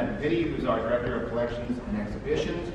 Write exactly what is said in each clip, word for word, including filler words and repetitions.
Madam Vitti, who's our Director of Collections and Exhibitions.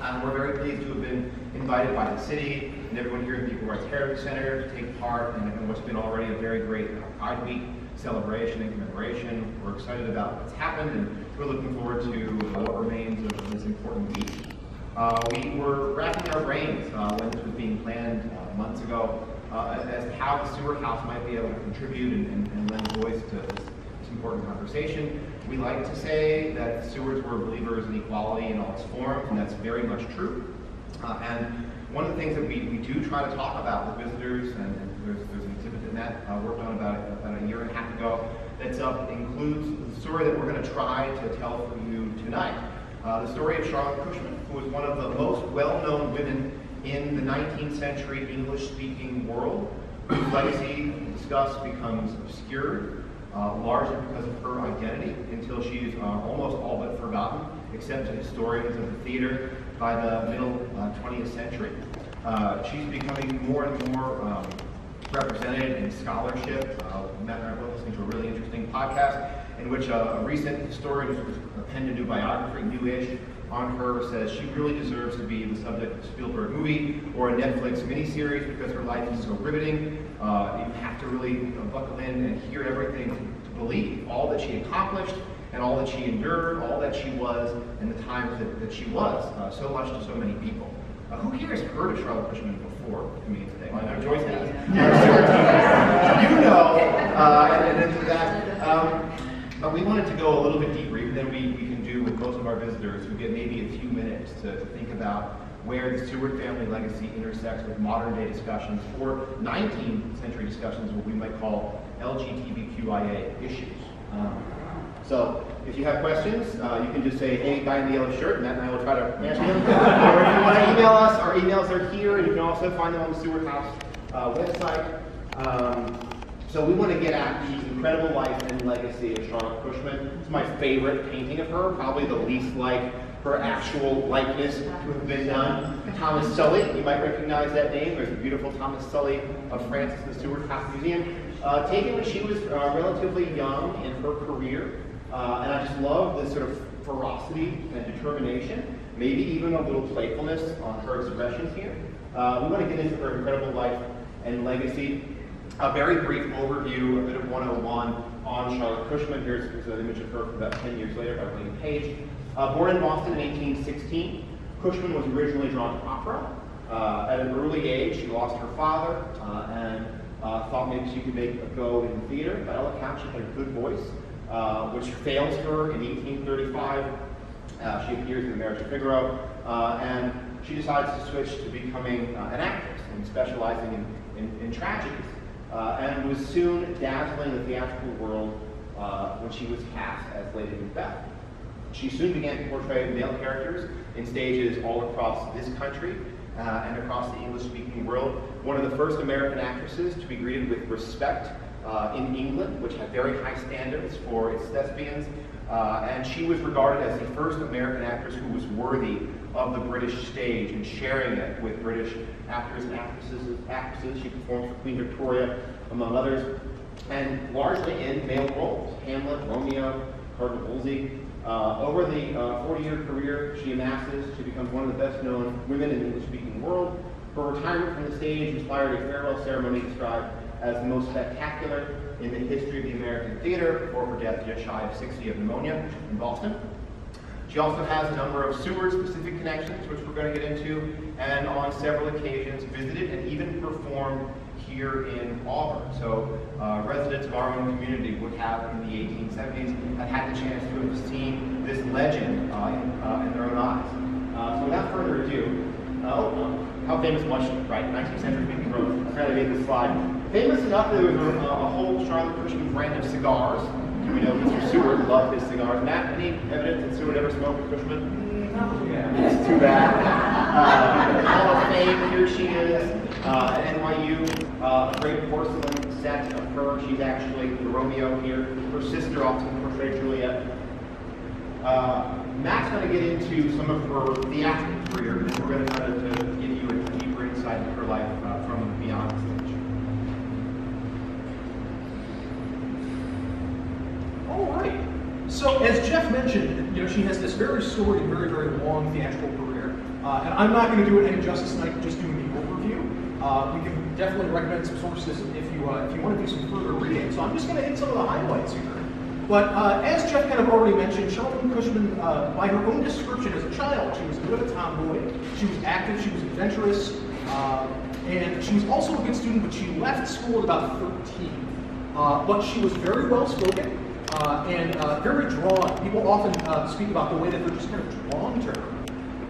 Um, we're very pleased to have been invited by the city and everyone here at the Equal Right Heritage Center to take part in, in what's been already a very great Pride Week celebration and commemoration. We're excited about what's happened, and we're looking forward to what remains of this important week. Uh, we were racking our brains uh, when this was being planned uh, months ago uh, as to how the Seward House might be able to contribute and, and, and lend voice to this, this important conversation. We like to say that Sewards were believers in equality in all its forms, and that's very much true. Uh, and one of the things that we, we do try to talk about with visitors, and, and there's, there's an exhibit in that uh, worked on about, about a year and a half ago, that uh, includes the story that we're going to try to tell for you tonight. Uh, the story of Charlotte Cushman, who was one of the most well-known women in the nineteenth century English-speaking world, whose legacy discussed becomes obscured. Uh, largely because of her identity, until she's uh, almost all but forgotten, except to historians of the theater, by the middle uh, twentieth century. Uh, she's becoming more and more um, represented in scholarship. Uh, Matt and I were listening to a really interesting podcast in which uh, a recent historian who's penned a new biography, newish, on her says she really deserves to be the subject of a Spielberg movie or a Netflix miniseries because her life is so riveting. Uh, you have to really you know, buckle in and hear everything to believe all that she accomplished and all that she endured, all that she was, and the times that, that she was, uh, so much to so many people. Uh, who here has heard of Charlotte Cushman before? I mean, today, well, I know Joyce has. You know, uh, and, and into that. Um, but we wanted to go a little bit deeper than we, we can do with most of our visitors who get maybe a few minutes to, to think about where the Seward family legacy intersects with modern day discussions or nineteenth century discussions, what we might call L G B T Q I A issues. Um, so if you have questions, uh, you can just say, hey, guy in the yellow shirt, and Matt and I will try to answer them. Or if you want to email us, our emails are here, and you can also find them on the Seward House uh, website. Um, so we want to get at the incredible life and legacy of Charlotte Cushman. It's my favorite painting of her, probably the least like her actual likeness to have been done. Thomas Sully, you might recognize that name. There's a beautiful Thomas Sully of Francis the Seward House Museum, uh, taken when she was uh, relatively young in her career. Uh, and I just love this sort of ferocity and determination, maybe even a little playfulness on her expressions here. Uh, we want to get into her incredible life and legacy. A very brief overview, a bit of one oh one on Charlotte Cushman. Here's, here's an image of her from about ten years later by William Page. Uh, born in Boston in eighteen sixteen, Cushman was originally drawn to opera. Uh, at an early age, she lost her father uh, and uh, thought maybe she could make a go in theater. By all accounts, she had a good voice, uh, which fails her in eighteen thirty-five. Uh, she appears in The Marriage of Figaro, uh, and she decides to switch to becoming uh, an actress and specializing in, in, in tragedies, uh, and was soon dazzling the theatrical world uh, when she was cast as Lady Macbeth. She soon began to portray male characters in stages all across this country uh, and across the English-speaking world. One of the first American actresses to be greeted with respect uh, in England, which had very high standards for its thespians. Uh, and she was regarded as the first American actress who was worthy of the British stage and sharing it with British actors and actresses. actresses. She performed for Queen Victoria, among others, and largely in male roles, Hamlet, Romeo, Cardinal Wolsey. Uh, over the uh, forty-year career she amasses, she becomes one of the best-known women in the English-speaking world. Her retirement from the stage inspired a farewell ceremony described as the most spectacular in the history of the American theater, before her death just shy of sixty of pneumonia in Boston. She also has a number of Seward-specific connections, which we're going to get into, and on several occasions visited and even performed here in Auburn. So uh, residents of our own community would have, in the eighteen seventies, had had the chance to have seen this legend uh, in, uh, in their own eyes. Uh, so without further ado, uh, oh, uh, how famous was she, right? nineteenth century Queen Rose. I kind of made this slide. Famous enough that there was a, a whole Charlotte Cushman brand of cigars. We know Mister Seward loved his cigars. Matt, any evidence that Seward ever smoked with Cushman? No. Yeah, it's too bad. Uh, Hall of Fame, here she is. Uh, at N Y U, uh, a great porcelain set of her. She's actually the Romeo here. Her sister often portrayed Juliet. Uh, Matt's going to get into some of her theatrical career, and we're going to try to give you a deeper insight into her life uh, from beyond the stage. All right. So as Jeff mentioned, you know, she has this very storied, very, very long theatrical career. Uh, and I'm not going to do it any justice tonight, just doing the overview. Uh, we can definitely recommend some sources if you uh, if you want to do some further reading. So I'm just going to hit some of the highlights here. But uh, as Jeff kind of already mentioned, Charlotte Cushman, uh, by her own description as a child, she was a bit of a tomboy. She was active, she was adventurous, uh, and she was also a good student, but she left school at about thirteen. Uh, but she was very well spoken uh, and uh, very drawn. People often uh, speak about the way that they're just kind of drawn to her.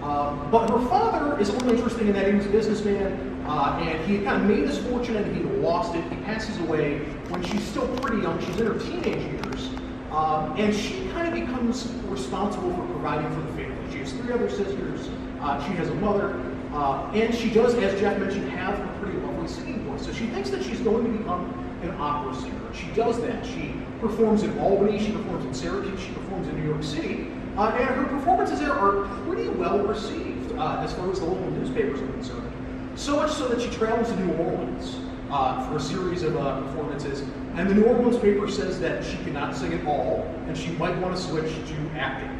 Uh, but her father is only interesting in that he was a businessman, uh, and he had kind of made this fortune and he lost it. He passes away when she's still pretty young. She's in her teenage years. Um, and she kind of becomes responsible for providing for the family. She has three other sisters. Uh, she has a mother. Uh, and she does, as Jeff mentioned, have a pretty lovely singing voice. So she thinks that she's going to become an opera singer. She does that. She performs in Albany. She performs in Syracuse. She performs in New York City. Uh, and her performances there are pretty well received uh, as far as the local newspapers are concerned. So much so that she travels to New Orleans uh, for a series of uh, performances. And the New Orleans paper says that she cannot sing at all, and she might want to switch to acting.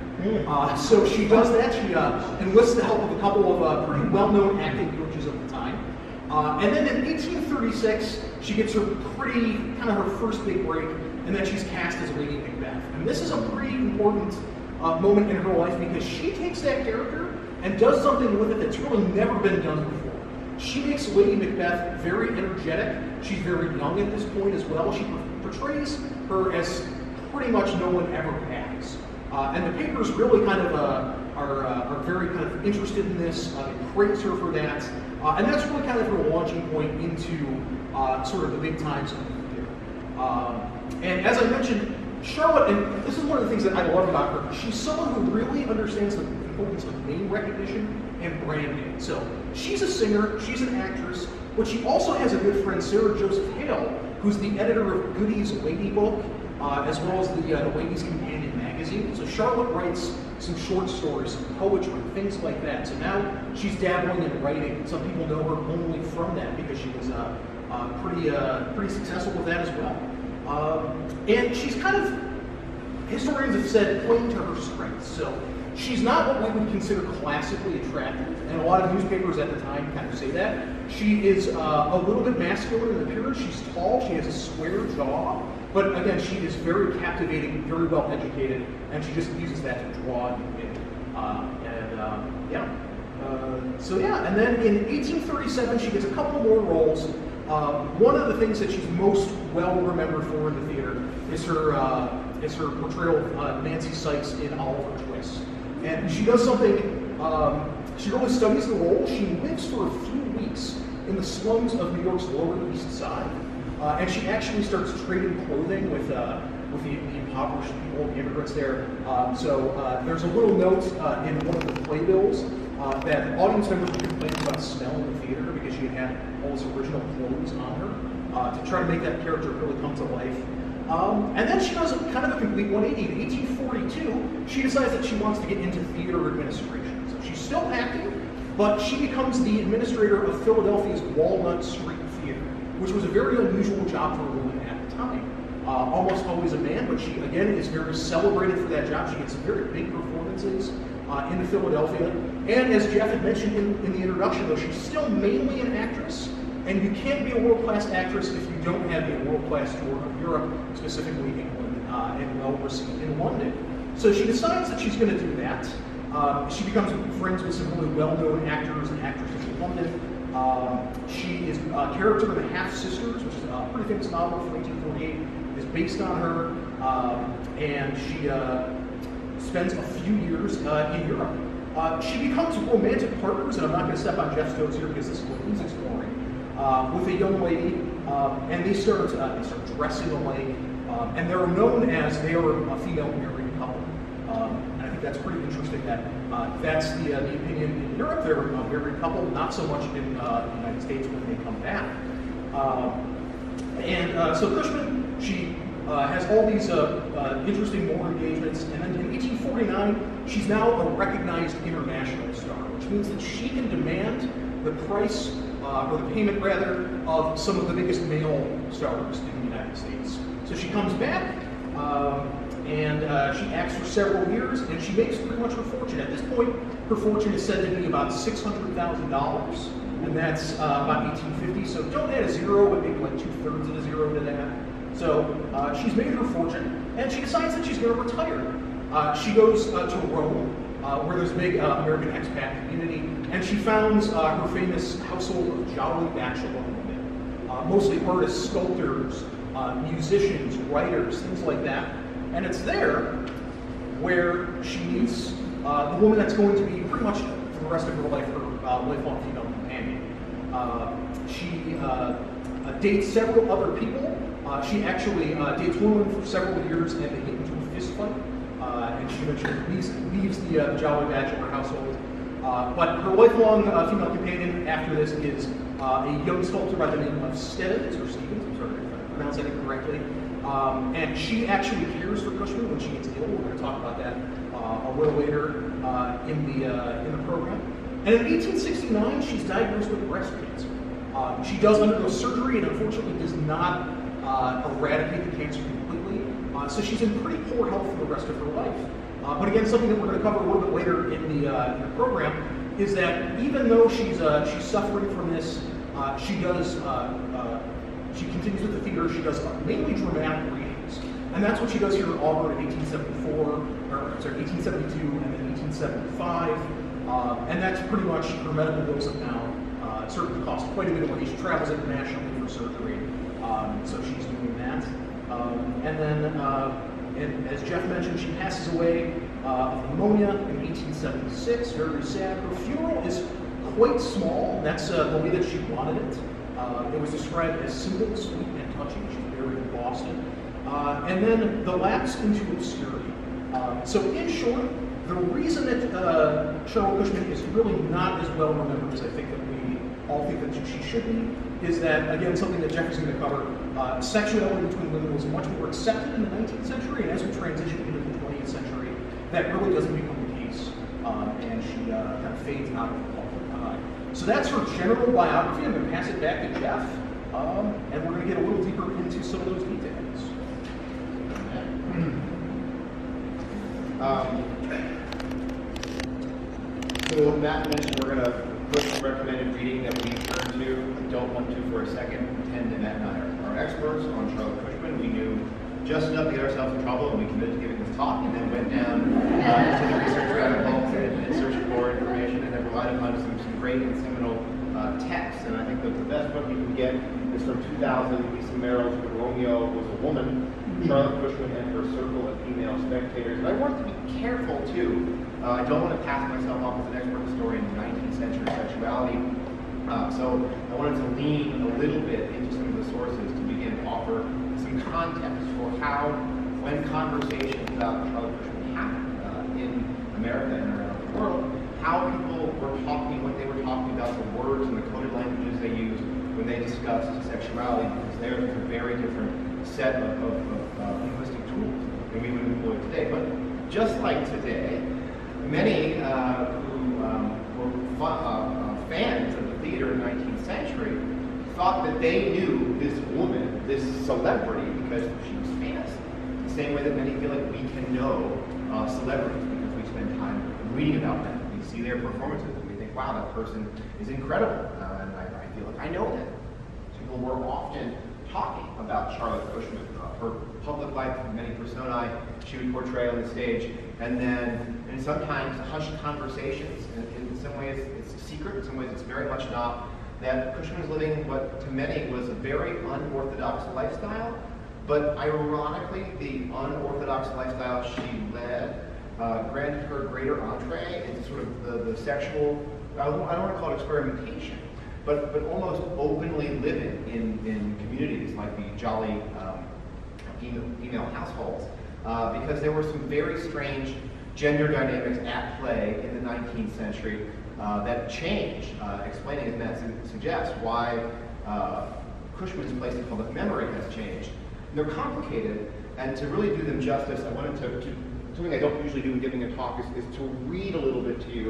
Uh, so she does that. She uh, enlists the help of a couple of uh, pretty well-known acting coaches of the time. Uh, and then in eighteen thirty-six, she gets her pretty, kind of her first big break, and then she's cast as Lady Macbeth. And this is a pretty important uh, moment in her life because she takes that character and does something with it that's really never been done before. She makes Lady Macbeth very energetic. She's very young at this point as well. She portrays her as pretty much no one ever has. Uh, and the papers really kind of uh, are, uh, are very kind of interested in this. Uh, they praise her for that. Uh, and that's really kind of her launching point into uh, sort of the big times of the theater. Uh, and as I mentioned, Charlotte, and this is one of the things that I love about her, she's someone who really understands the importance of name recognition and branding. So she's a singer, she's an actress, but she also has a good friend, Sarah Joseph Hale, who's the editor of Goody's Lady Book, uh, as well as the, uh, the Ladies' Companion magazine. So Charlotte writes some short stories, some poetry, things like that. So now she's dabbling in writing. Some people know her only from that because she was uh, uh, pretty, uh, pretty successful with that as well. Um, and she's kind of, historians have said, playing to her strengths. So she's not what we would consider classically attractive, and a lot of newspapers at the time kind of say that. She is uh, a little bit masculine in appearance. She's tall, she has a square jaw, but again, she is very captivating, very well educated, and she just uses that to draw you in. Uh, and uh, yeah, uh, so yeah, and then in eighteen thirty-seven, she gets a couple more roles. Uh, one of the things that she's most well remembered for in the theater is her uh, is her portrayal of uh, Nancy Sykes in Oliver Twist. And she does something, um, she really studies the role. She lives for a few weeks in the slums of New York's Lower East Side. Uh, and she actually starts trading clothing with, uh, with the, the impoverished people, the immigrants there. Uh, so uh, there's a little note uh, in one of the playbills uh, that audience members were complaining about smell in the theater because she had had all this original clothes on her uh, to try to make that character really come to life. Um, and then she does kind of a complete one eighty. In eighteen forty-two, she decides that she wants to get into theater administration. So she's still acting, but she becomes the administrator of Philadelphia's Walnut Street Theater, which was a very unusual job for a woman at the time. Uh, almost always a man, but she, again, is very celebrated for that job. She gets very big performances uh, in Philadelphia. And as Jeff had mentioned in, in the introduction, though, she's still mainly an actress. And you can't be a world-class actress if you don't have a world-class tour of Europe, specifically England, uh, and well-received in London. So she decides that she's going to do that. Uh, she becomes friends with some really well-known actors and actresses in London. Uh, she is a character in The Half Sisters, which is a pretty famous novel from eighteen forty-eight, is based on her, um, and she uh, spends a few years uh, in Europe. Uh, she becomes romantic partners, and I'm not going to step on Jeff's toes here because this is what he's exploring. Uh, with a young lady, um, and they start, uh, they start dressing the lady, um, and they're known as they are a female married couple. Um, and I think that's pretty interesting that uh, that's the, uh, the opinion in Europe. They're a married couple, not so much in uh, the United States when they come back. Um, and uh, so Cushman, she uh, has all these uh, uh, interesting war engagements, and then in eighteen forty-nine, she's now a recognized international star, which means that she can demand the price Uh, or the payment rather, of some of the biggest male stars in the United States. So she comes back, um, and uh, she acts for several years, and she makes pretty much her fortune. At this point, her fortune is said to be about six hundred thousand dollars, and that's uh, about eighteen fifty, so don't add a zero, but maybe like two-thirds of a zero to that. So uh, she's made her fortune, and she decides that she's going to retire. Uh, she goes uh, to Rome, uh, where there's a big uh, American expat community, and she founds uh, her famous household of jolly bachelor women, uh, mostly artists, sculptors, uh, musicians, writers, things like that. And it's there where she meets uh, the woman that's going to be pretty much for the rest of her life her uh, lifelong female companion. Uh, she uh, uh, dates several other people. Uh, she actually uh, dates women for several years, and they get into a fist fight. Uh, and she eventually leaves, leaves the uh, jolly bachelor household. Uh, but her lifelong uh, female companion after this is uh, a young sculptor by the name of Stebbins, or Stephens, I'm sorry if I pronounced that incorrectly. Um, and she actually cares for Cushman when she gets ill. We're going to talk about that uh, a little later uh, in the uh, in the program. And in eighteen sixty-nine, she's diagnosed with breast cancer. Um, she does undergo surgery and unfortunately does not uh, eradicate the cancer completely. Uh, so she's in pretty poor health for the rest of her life. Uh, but again, something that we're going to cover a little bit later in the, uh, in the program is that even though she's uh, she's suffering from this, uh, she does. Uh, uh, She continues with the theater. She does mainly dramatic readings. And that's what she does here at Auburn in eighteen seventy-four, or sorry, eighteen seventy-two, and then eighteen seventy-five. Uh, and that's pretty much her medical bills have now uh, certainly cost quite a bit of money. She travels internationally for surgery, um, so she's doing that. Um, and then, uh, and as Jeff mentioned, she passes away uh, of pneumonia in eighteen seventy-six. Very sad. Her funeral is quite small. That's uh, the way that she wanted it. Uh, it was described as simple, sweet, and touching. She's buried in Boston. Uh, and then the lapse into obscurity. Uh, so in short, the reason that uh, Charlotte Cushman is really not as well remembered as I think that we all think that she should be is that, again, something that Jeff is going to cover, uh, sexuality between women was much more accepted in the nineteenth century, and as we transition into the twentieth century, that really doesn't become the case. Um, and she uh, kind of fades out of the public eye. So that's her general biography. I'm going to pass it back to Jeff, um, and we're going to get a little deeper into some of those details. Um, so Matt mentioned we're going to put the recommended reading that we turn to. I don't want to for a second pretend that Matt and I are, are experts on Charlotte Cushman. We knew just enough to get ourselves in trouble, and we committed to giving this talk, and then went down uh, to the research rabbit hole and, and searched for information, and then relied upon some great and seminal uh, texts, and I think that the best one you can get is from two thousand, Lisa Merrill's Romeo Was a Woman, mm-hmm. Charlotte Cushman and Her Circle of Female Spectators. And I want to be careful, too. Uh, I don't want to pass myself off as an expert historian in nineteenth century sexuality, uh, so I wanted to lean a little bit into some of the sources to begin to offer some context for how, when conversations about Charlotte Cushman happened uh, in America and around the world, how people were talking, what they were talking about, the words and the coded languages they used when they discussed sexuality, because there was a very different set of, of, of uh, linguistic tools than we would employ today. But just like today, many uh, who um, were fa uh, fans of the theater in the nineteenth century thought that they knew this woman, this celebrity, because she was famous. The same way that many feel like we can know uh, celebrities because we spend time reading about them. See their performances, and we think, wow, that person is incredible. Uh, and I, I feel like I know that. People were often talking about Charlotte Cushman, uh, her public life, many personae she would portray on the stage, and then, and sometimes hushed conversations. And in some ways, it's a secret. In some ways, it's very much not. That Cushman was living what, to many, was a very unorthodox lifestyle. But ironically, the unorthodox lifestyle she led Uh, granted her greater entree into sort of the, the sexual, I don't, I don't want to call it experimentation, but, but almost openly living in, in communities like the jolly um, female households, uh, because there were some very strange gender dynamics at play in the nineteenth century uh, that changed, uh, explaining, as Matt suggests, why uh, Cushman's place in public memory has changed. And they're complicated, and to really do them justice, I wanted to, to something I don't usually do in giving a talk is, is to read a little bit to you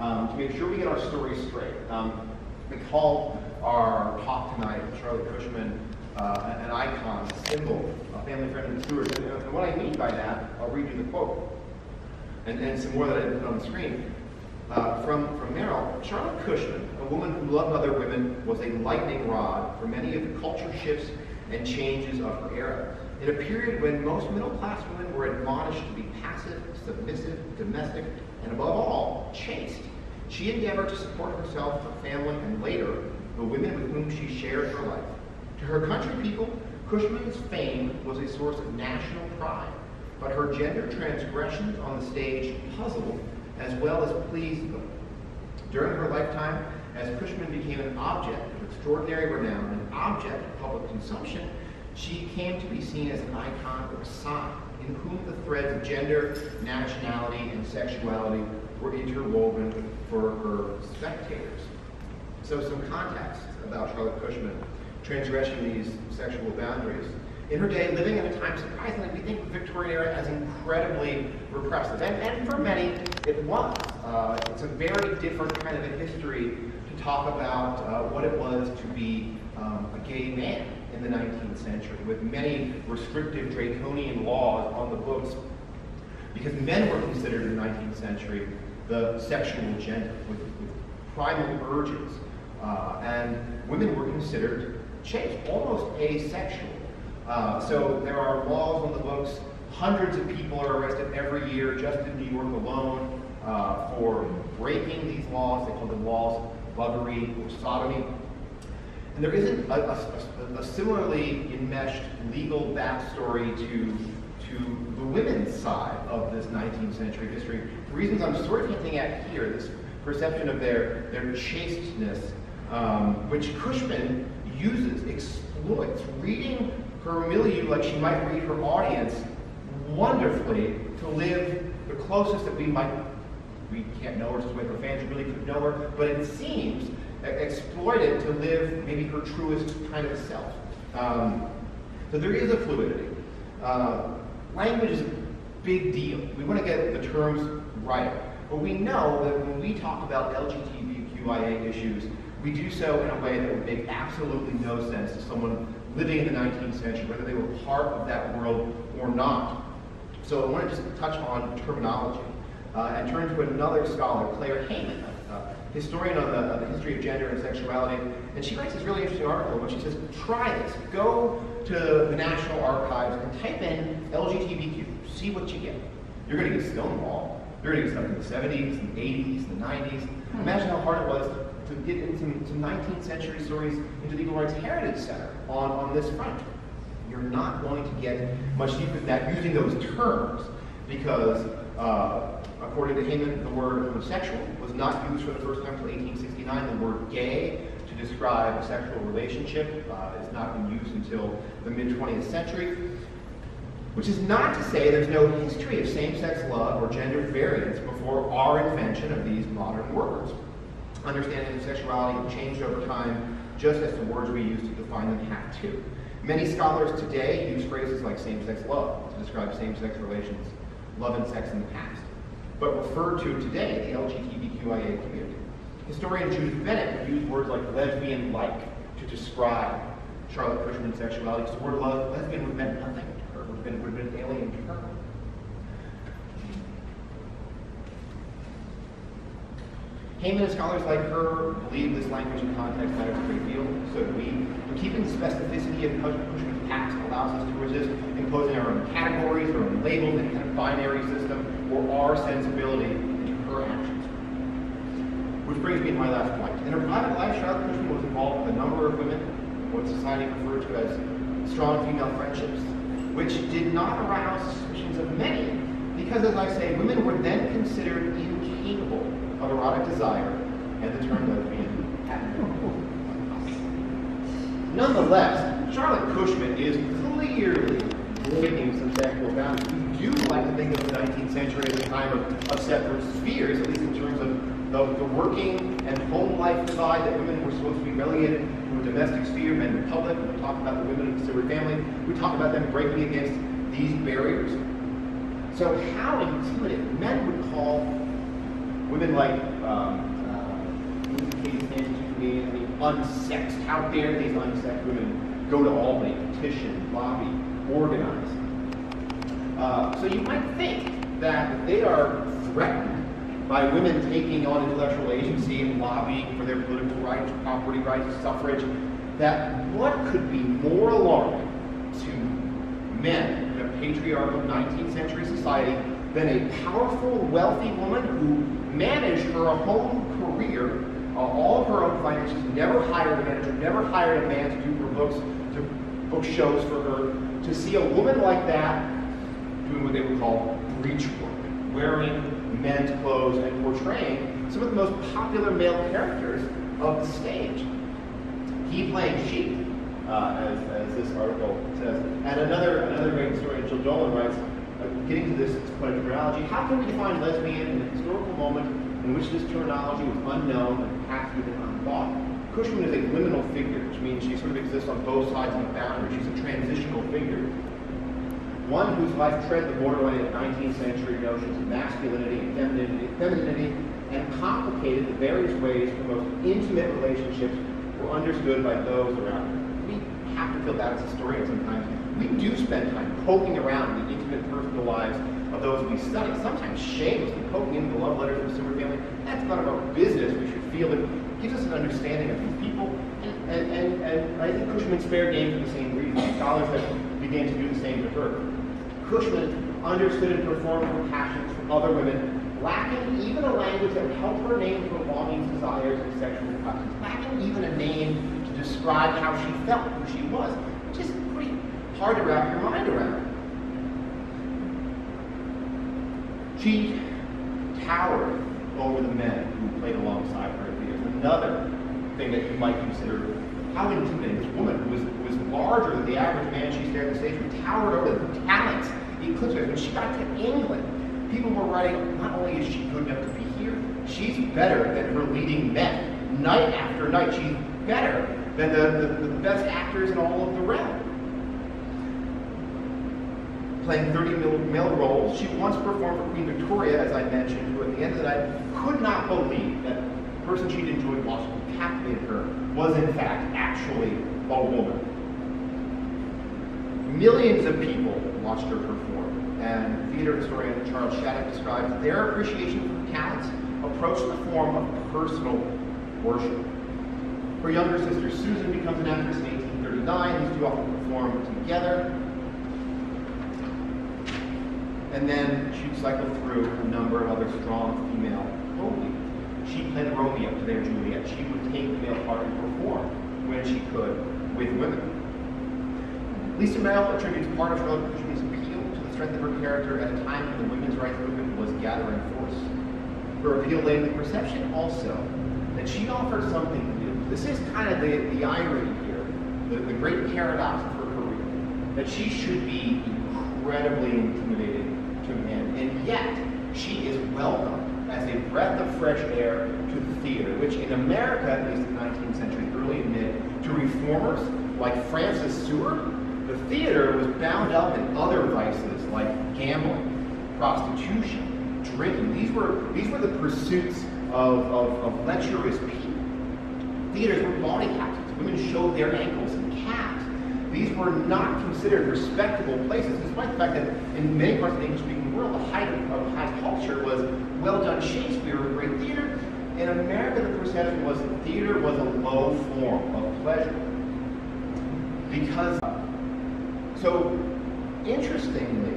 um, to make sure we get our stories straight. Um, we call our talk tonight, Charlotte Cushman, uh, an icon, a symbol, a family friend of the Sewards. And, and what I mean by that, I'll read you the quote, and, and some more that I didn't put on the screen. Uh, from, from Merrill, Charlotte Cushman, a woman who loved other women, was a lightning rod for many of the culture shifts and changes of her era. In a period when most middle-class women were admonished to be passive, submissive, domestic, and above all, chaste, she endeavored to support herself, her family, and later, the women with whom she shared her life. To her country people, Cushman's fame was a source of national pride, but her gender transgressions on the stage puzzled as well as pleased them. During her lifetime, as Cushman became an object of extraordinary renown, an object of public consumption, she came to be seen as an icon or a sign in whom the threads of gender, nationality, and sexuality were interwoven for her spectators. So some context about Charlotte Cushman transgressing these sexual boundaries. In her day, living at a time, surprisingly, we think of the Victorian era as incredibly repressive. And, and for many, it was. Uh, it's a very different kind of a history to talk about uh, what it was to be um, a gay man in the nineteenth century, with many restrictive draconian laws on the books, because men were considered in the nineteenth century the sexual gender, with, with primal urges. Uh, and women were considered chaste, almost asexual. Uh, so there are laws on the books. Hundreds of people are arrested every year just in New York alone uh, for breaking these laws. They call them laws of buggery or sodomy. And there isn't a, a, a similarly enmeshed legal backstory to, to the women's side of this nineteenth century history. The reasons I'm sort of hinting at here, this perception of their, their chasteness, um, which Cushman uses, exploits, reading her milieu, like she might read her audience, wonderfully to live the closest that we might, we can't know her, so her fans really could know her, but it seems exploited to live maybe her truest kind of self. Um, so there is a fluidity. Uh, language is a big deal. We want to get the terms right, but we know that when we talk about L G B T Q I A issues, we do so in a way that would make absolutely no sense to someone living in the nineteenth century, whether they were part of that world or not. So I want to just touch on terminology uh, and turn to another scholar, Claire Heyman, a uh, historian on the, uh, the history of gender and sexuality. And she writes this really interesting article where she says, try this. Go to the National Archives and type in L G B T Q. See what you get. You're going to get Stonewall. You're going to get stuff in the seventies, and eighties, and nineties. Imagine how hard it was to get into some nineteenth century stories into the Equal Rights Heritage Center on, on this front. You're not going to get much deeper than that using those terms because, uh, according to Heyman, the word homosexual was not used for the first time until eighteen sixty-nine. The word gay to describe a sexual relationship uh, has not been used until the mid twentieth century, which is not to say there's no history of same-sex love or gender variance before our invention of these modern words. Understanding of sexuality changed over time, just as the words we use to define them have to. Many scholars today use phrases like same-sex love to describe same-sex relations, love and sex in the past, but refer to today the L G B T Q I A community. Historian Judith Bennett used words like lesbian-like to describe Charlotte Cushman's sexuality, because the word love, lesbian would have meant nothing to her, would have been, would have been an alien to her. Heyman and scholars like her believe this language and context matters a great deal, so that we, in keeping the specificity of Cushman's past, allows us to resist imposing our own categories, our own labels, any kind of binary system, or our sensibility into her actions. Which brings me to my last point. In her private life, Charlotte Cushman was involved with a number of women, what society referred to as strong female friendships, which did not arouse suspicions of many, because, as I say, women were then considered incapable of erotic desire, and the term lesbian happened. Nonetheless, Charlotte Cushman is clearly breaking some sexual boundaries. We do like to think of the nineteenth century as a time of, of separate spheres, at least in terms of the, the working and home life side, that women were supposed to be relegated to a domestic sphere, men in public. When we talk about the women of the Seward family, we talk about them breaking against these barriers. So how intuitive men would call women like um, uh, unsexed. How dare these unsexed women go to Albany, petition, lobby, organize. Uh, so you might think that they are threatened by women taking on intellectual agency and lobbying for their political rights, property rights, suffrage, that what could be more alarming to men in a patriarchal nineteenth century society than a powerful, wealthy woman who managed her whole career, uh, all of her own finances, never hired a manager, never hired a man to do her books, to book shows for her. To see a woman like that doing what they would call breech work, wearing men's clothes and portraying some of the most popular male characters of the stage. He playing sheep, uh, as, as this article says. And another another great historian, Jill Dolan, writes, uh, getting to this point of terminology, how can we define lesbian in a historical moment in which this terminology was unknown and perhaps even unthought? Cushman is a liminal figure, which means she sort of exists on both sides of the boundary. She's a transitional figure. One whose life tread the borderline of nineteenth century notions of masculinity and femininity, femininity and complicated the various ways the most intimate relationships were understood by those around her. We have to feel that as historians sometimes. We do spend time poking around in the intimate personal lives of those we study, sometimes shamelessly poking into the love letters of the Seward family. That's none of our business. We should feel it gives us an understanding of these people. And, and, and, and I think Cushman's fair game for the same reason. Scholars have began to do the same to her. Cushman understood and performed her passions for other women, lacking even a language that would help her name her longings, desires, and sexual preferences, lacking even a name to describe how she felt, who she was, which is pretty hard to wrap your mind around. She towered over the men who played alongside her at theaters. Another thing that you might consider how intimidating this woman, who was, who was larger than the average man she stared at the stage, who towered over the talent, the eclipse. When she got to England, people were writing, not only is she good enough to be here, she's better than her leading men. Night after night, she's better than the, the, the best actors in all of the realm. Playing thirty male roles, she once performed for Queen Victoria, as I mentioned, who at the end of the night could not believe that the person she'd enjoyed watching who captivated her was in fact actually a woman. Millions of people watched her perform. And theater historian Charles Shattuck describes their appreciation for talents approached the form of personal worship. Her younger sister Susan becomes an actress in eighteen thirty-nine. These two often perform together. And then she'd cycle through a number of other strong female role leads. She played Romeo to their Juliet. She would take the male part and perform when she could with women. Lisa Merrill attributes part of Charlotte Cushman's strength of her character at a time when the women's rights movement was gathering force. Her appeal lay in the perception also that she offered something new. This is kind of the, the irony here, the, the great paradox of her career, that she should be incredibly intimidating to men, and yet she is welcomed as a breath of fresh air to the theater, which in America, at least in the nineteenth century, early and mid, to reformers like Francis Seward, the theater was bound up in other vices like gambling, prostitution, drinking. These were, these were the pursuits of, of, of lecherous people. Theaters were body capsules. Women showed their ankles and calves. These were not considered respectable places, despite the fact that in many parts of the English-speaking world, the height of, of high culture was well-done Shakespeare and great theater. In America, the perception was that theater was a low form of pleasure. Because So, interestingly,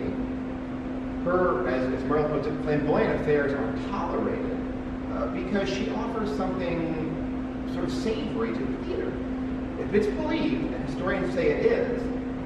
her, as, as Merrill puts it, flamboyant affairs are tolerated uh, because she offers something sort of savory to the theater. If it's believed, and historians say it is,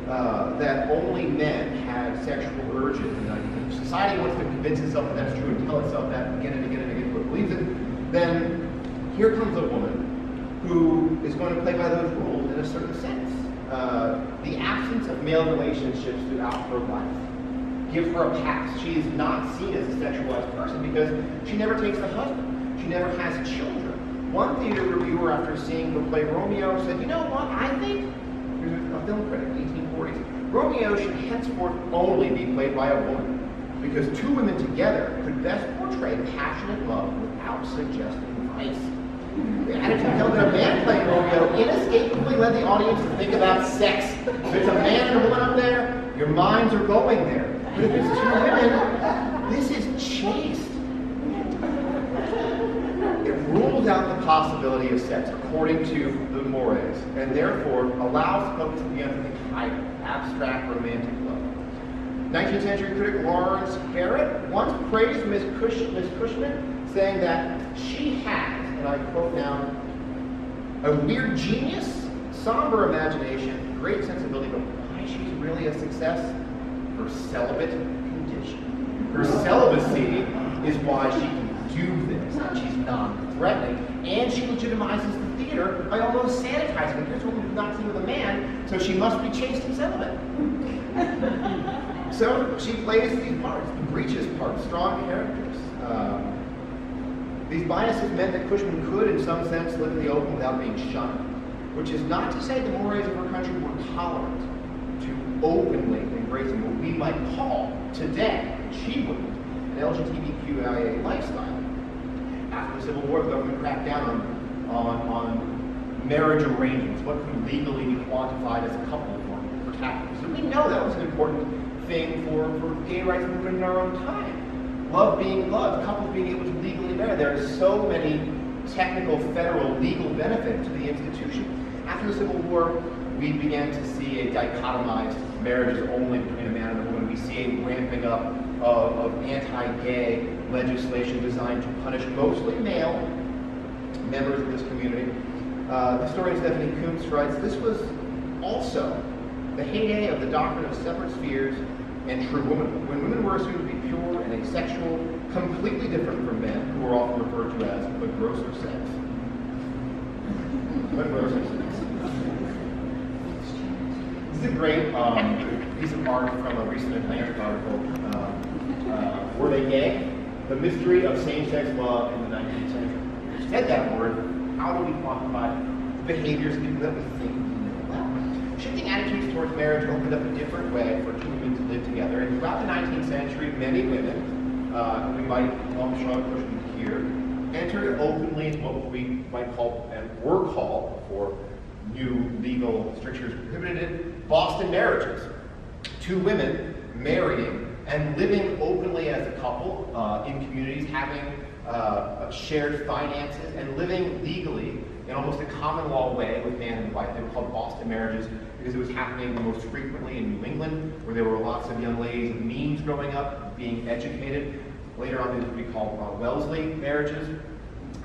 uh, that only men had sexual urges in the nineteenth century. Society wants to convince itself that that's true and tell itself that again and again and again, but believes it. Then here comes a woman who is going to play by those rules in a certain sense. Uh, the absence of male relationships throughout her life give her a pass. She is not seen as a sexualized person because she never takes a husband. She never has children. One theater reviewer, after seeing her play Romeo, said, you know what, I think, here's a film critic, eighteen forties, Romeo should henceforth only be played by a woman because two women together could best portray passionate love without suggesting vice. The attitude held that a man playing Romeo inescapably led the audience to think about sex. If it's a man and a woman up there, your minds are going there. But if it's two women, this is chaste. It rules out the possibility of sex according to the mores, and therefore allows folk to be under the kind of abstract romantic love. nineteenth century critic Lawrence Barrett once praised Miss Cushman, saying that she has, and I quote now, a weird genius, somber imagination, great sensibility, but why she's really a success? Her celibate condition. Her celibacy is why she can do this, and she's non-threatening, and she legitimizes the theater by almost sanitizing it. Here's a woman who's not seen with a man, so she must be chaste and celibate. So she plays these parts, the breaches parts, strong characters. Um, these biases meant that Cushman could, in some sense, live in the open without being shunned, which is not to say the mores of her country were tolerant to openly embracing what we might call today, and she wouldn't, an L G B T Q I A lifestyle. After the Civil War, the government cracked down on, on, on marriage arrangements, what could legally be quantified as a couple for, for Catholics. So we know that was an important thing for, for gay rights movement in our own time. Love being loved, couples being able to legally marry. There are so many technical, federal, legal benefits to the institution. After the Civil War, we began to see a dichotomized marriage is only between a man and a woman. We see a ramping up of, of anti-gay legislation designed to punish mostly male members of this community. Uh, historian Stephanie Coontz writes, this was also the heyday of the doctrine of separate spheres and true womanhood, when women were assumed to be pure and asexual, completely different from men, who were often referred to as the grosser sex. The grosser sex. This is a great um, piece of art from a recent Atlantic article, um, uh, Were They Gay? The Mystery of Same-Sex Love in the nineteenth Century. You said that word, how do we quantify the behaviors that we think? Shifting attitudes towards marriage opened up a different way for two women to live together. And throughout the nineteenth century, many women, uh, we might lump Charlotte Cushman here, entered openly what we might call, and were called, before new legal strictures prohibited, Boston marriages. Two women marrying and living openly as a couple uh, in communities, having uh, shared finances, and living legally in almost a common law way with man and wife. They were called Boston marriages because it was happening the most frequently in New England, where there were lots of young ladies of means growing up, being educated. Later on, these would be called uh, Wellesley marriages.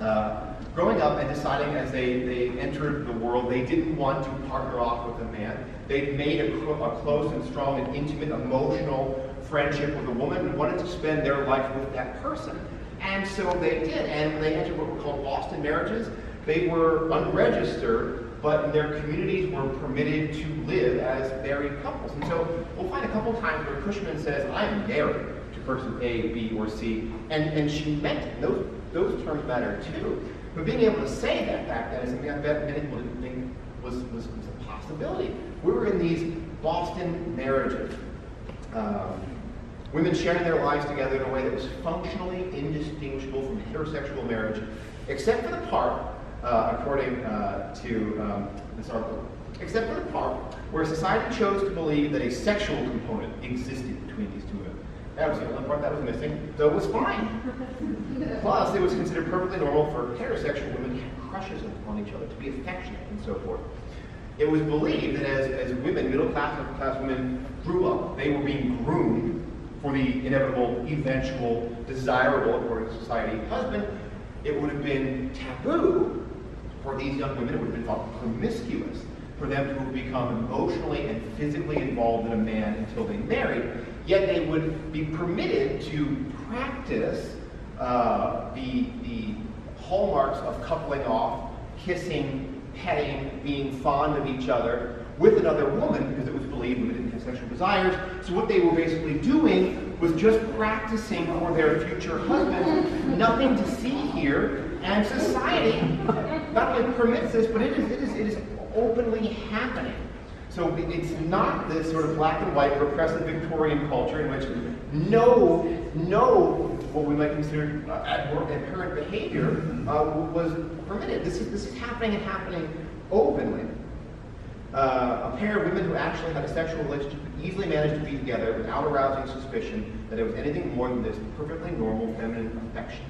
Uh, growing up and deciding as they, they entered the world, they didn't want to partner off with a man. They made a, a close and strong and intimate emotional friendship with a woman and wanted to spend their life with that person. And so they did, and they entered what were called Boston marriages. They were unregistered, but their communities were permitted to live as married couples. And so we'll find a couple times where Cushman says, I am married to person A, B, or C, and, and she meant it. Those, those terms matter too. But being able to say that back then is something I bet many people didn't think was, was, was a possibility. We were in these Boston marriages. Um, women sharing their lives together in a way that was functionally indistinguishable from heterosexual marriage, except for the part Uh, according uh, to um, this article, except for the part where society chose to believe that a sexual component existed between these two women. That was the only part that was missing, though it was fine. Plus, it was considered perfectly normal for heterosexual women to have crushes on each other, to be affectionate and so forth. It was believed that as, as women, middle-class and upper-class women, grew up, they were being groomed for the inevitable, eventual, desirable, according to society, husband. It would have been taboo for these young women, it would have been thought promiscuous for them to become emotionally and physically involved in a man until they married, yet they would be permitted to practice uh, the, the hallmarks of coupling off, kissing, petting, being fond of each other with another woman, because it was believed women didn't have sexual desires. So what they were basically doing was just practicing for their future husband. Nothing to see here, and society not only permits this, but it is, it is, it is openly happening. So we, it's not this sort of black and white repressive Victorian culture in which no, no, what we might consider uh, abhorrent behavior uh, was permitted. This is, this is happening and happening openly. Uh, a pair of women who actually had a sexual relationship could easily manage to be together without arousing suspicion that it was anything more than this perfectly normal feminine affection.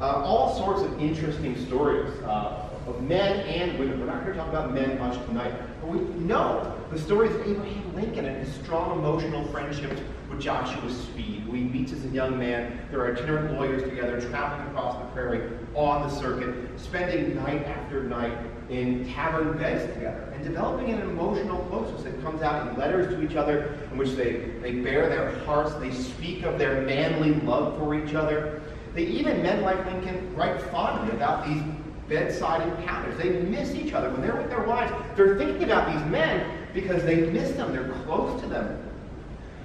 Uh, all sorts of interesting stories uh, of men and women. We're not going to talk about men much tonight, but we know the stories of Abraham Lincoln and his strong emotional friendships with Joshua Speed, who he meets as a young man. They're itinerant lawyers together, traveling across the prairie on the circuit, spending night after night in tavern beds together, and developing an emotional closeness that comes out in letters to each other, in which they, they bear their hearts, they speak of their manly love for each other. They even, men like Lincoln, write fondly about these bedside encounters. They miss each other. When they're with their wives, they're thinking about these men because they miss them, they're close to them.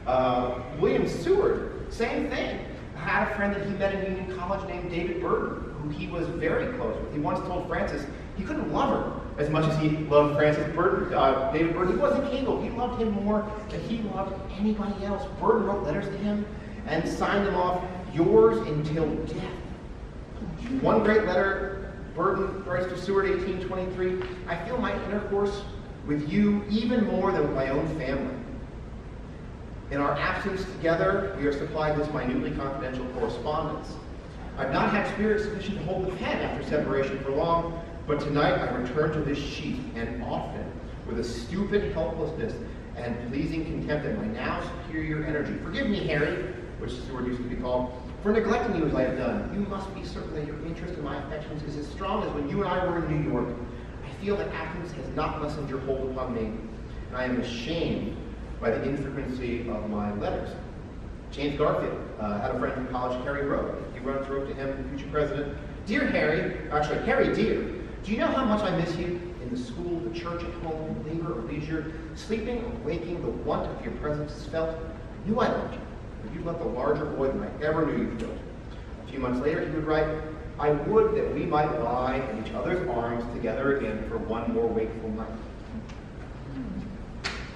Uh, William Seward, same thing, had a friend that he met in Union College named David Burton, who he was very close with. He once told Francis he couldn't love her as much as he loved Francis Burton. Uh, David Burton, he wasn't Cagle. He loved him more than he loved anybody else. Burton wrote letters to him and signed them off, yours until death. One great letter, Burton writes to Seward, eighteen twenty-three, I feel my intercourse with you even more than with my own family. In our absence together, we are supplied this minutely confidential correspondence. I've not had spirit sufficient to hold the pen after separation for long, but tonight I return to this sheet, and often with a stupid helplessness and pleasing contempt at my now superior energy. Forgive me, Harry, which Seward used to be called, for neglecting you as I have done. You must be certain that your interest in my affections is as strong as when you and I were in New York. I feel that absence has not lessened your hold upon me, and I am ashamed by the infrequency of my letters. James Garfield uh, had a friend from college, Harry Rowe. He wrote to him, future president, Dear Harry, actually, Harry dear, do you know how much I miss you? In the school, the church, at home, labor or leisure, sleeping or waking, the want of your presence is felt. I knew I loved you, but you left a larger void than I ever knew you filled. A few months later, he would write, I would that we might lie in each other's arms together again for one more wakeful night.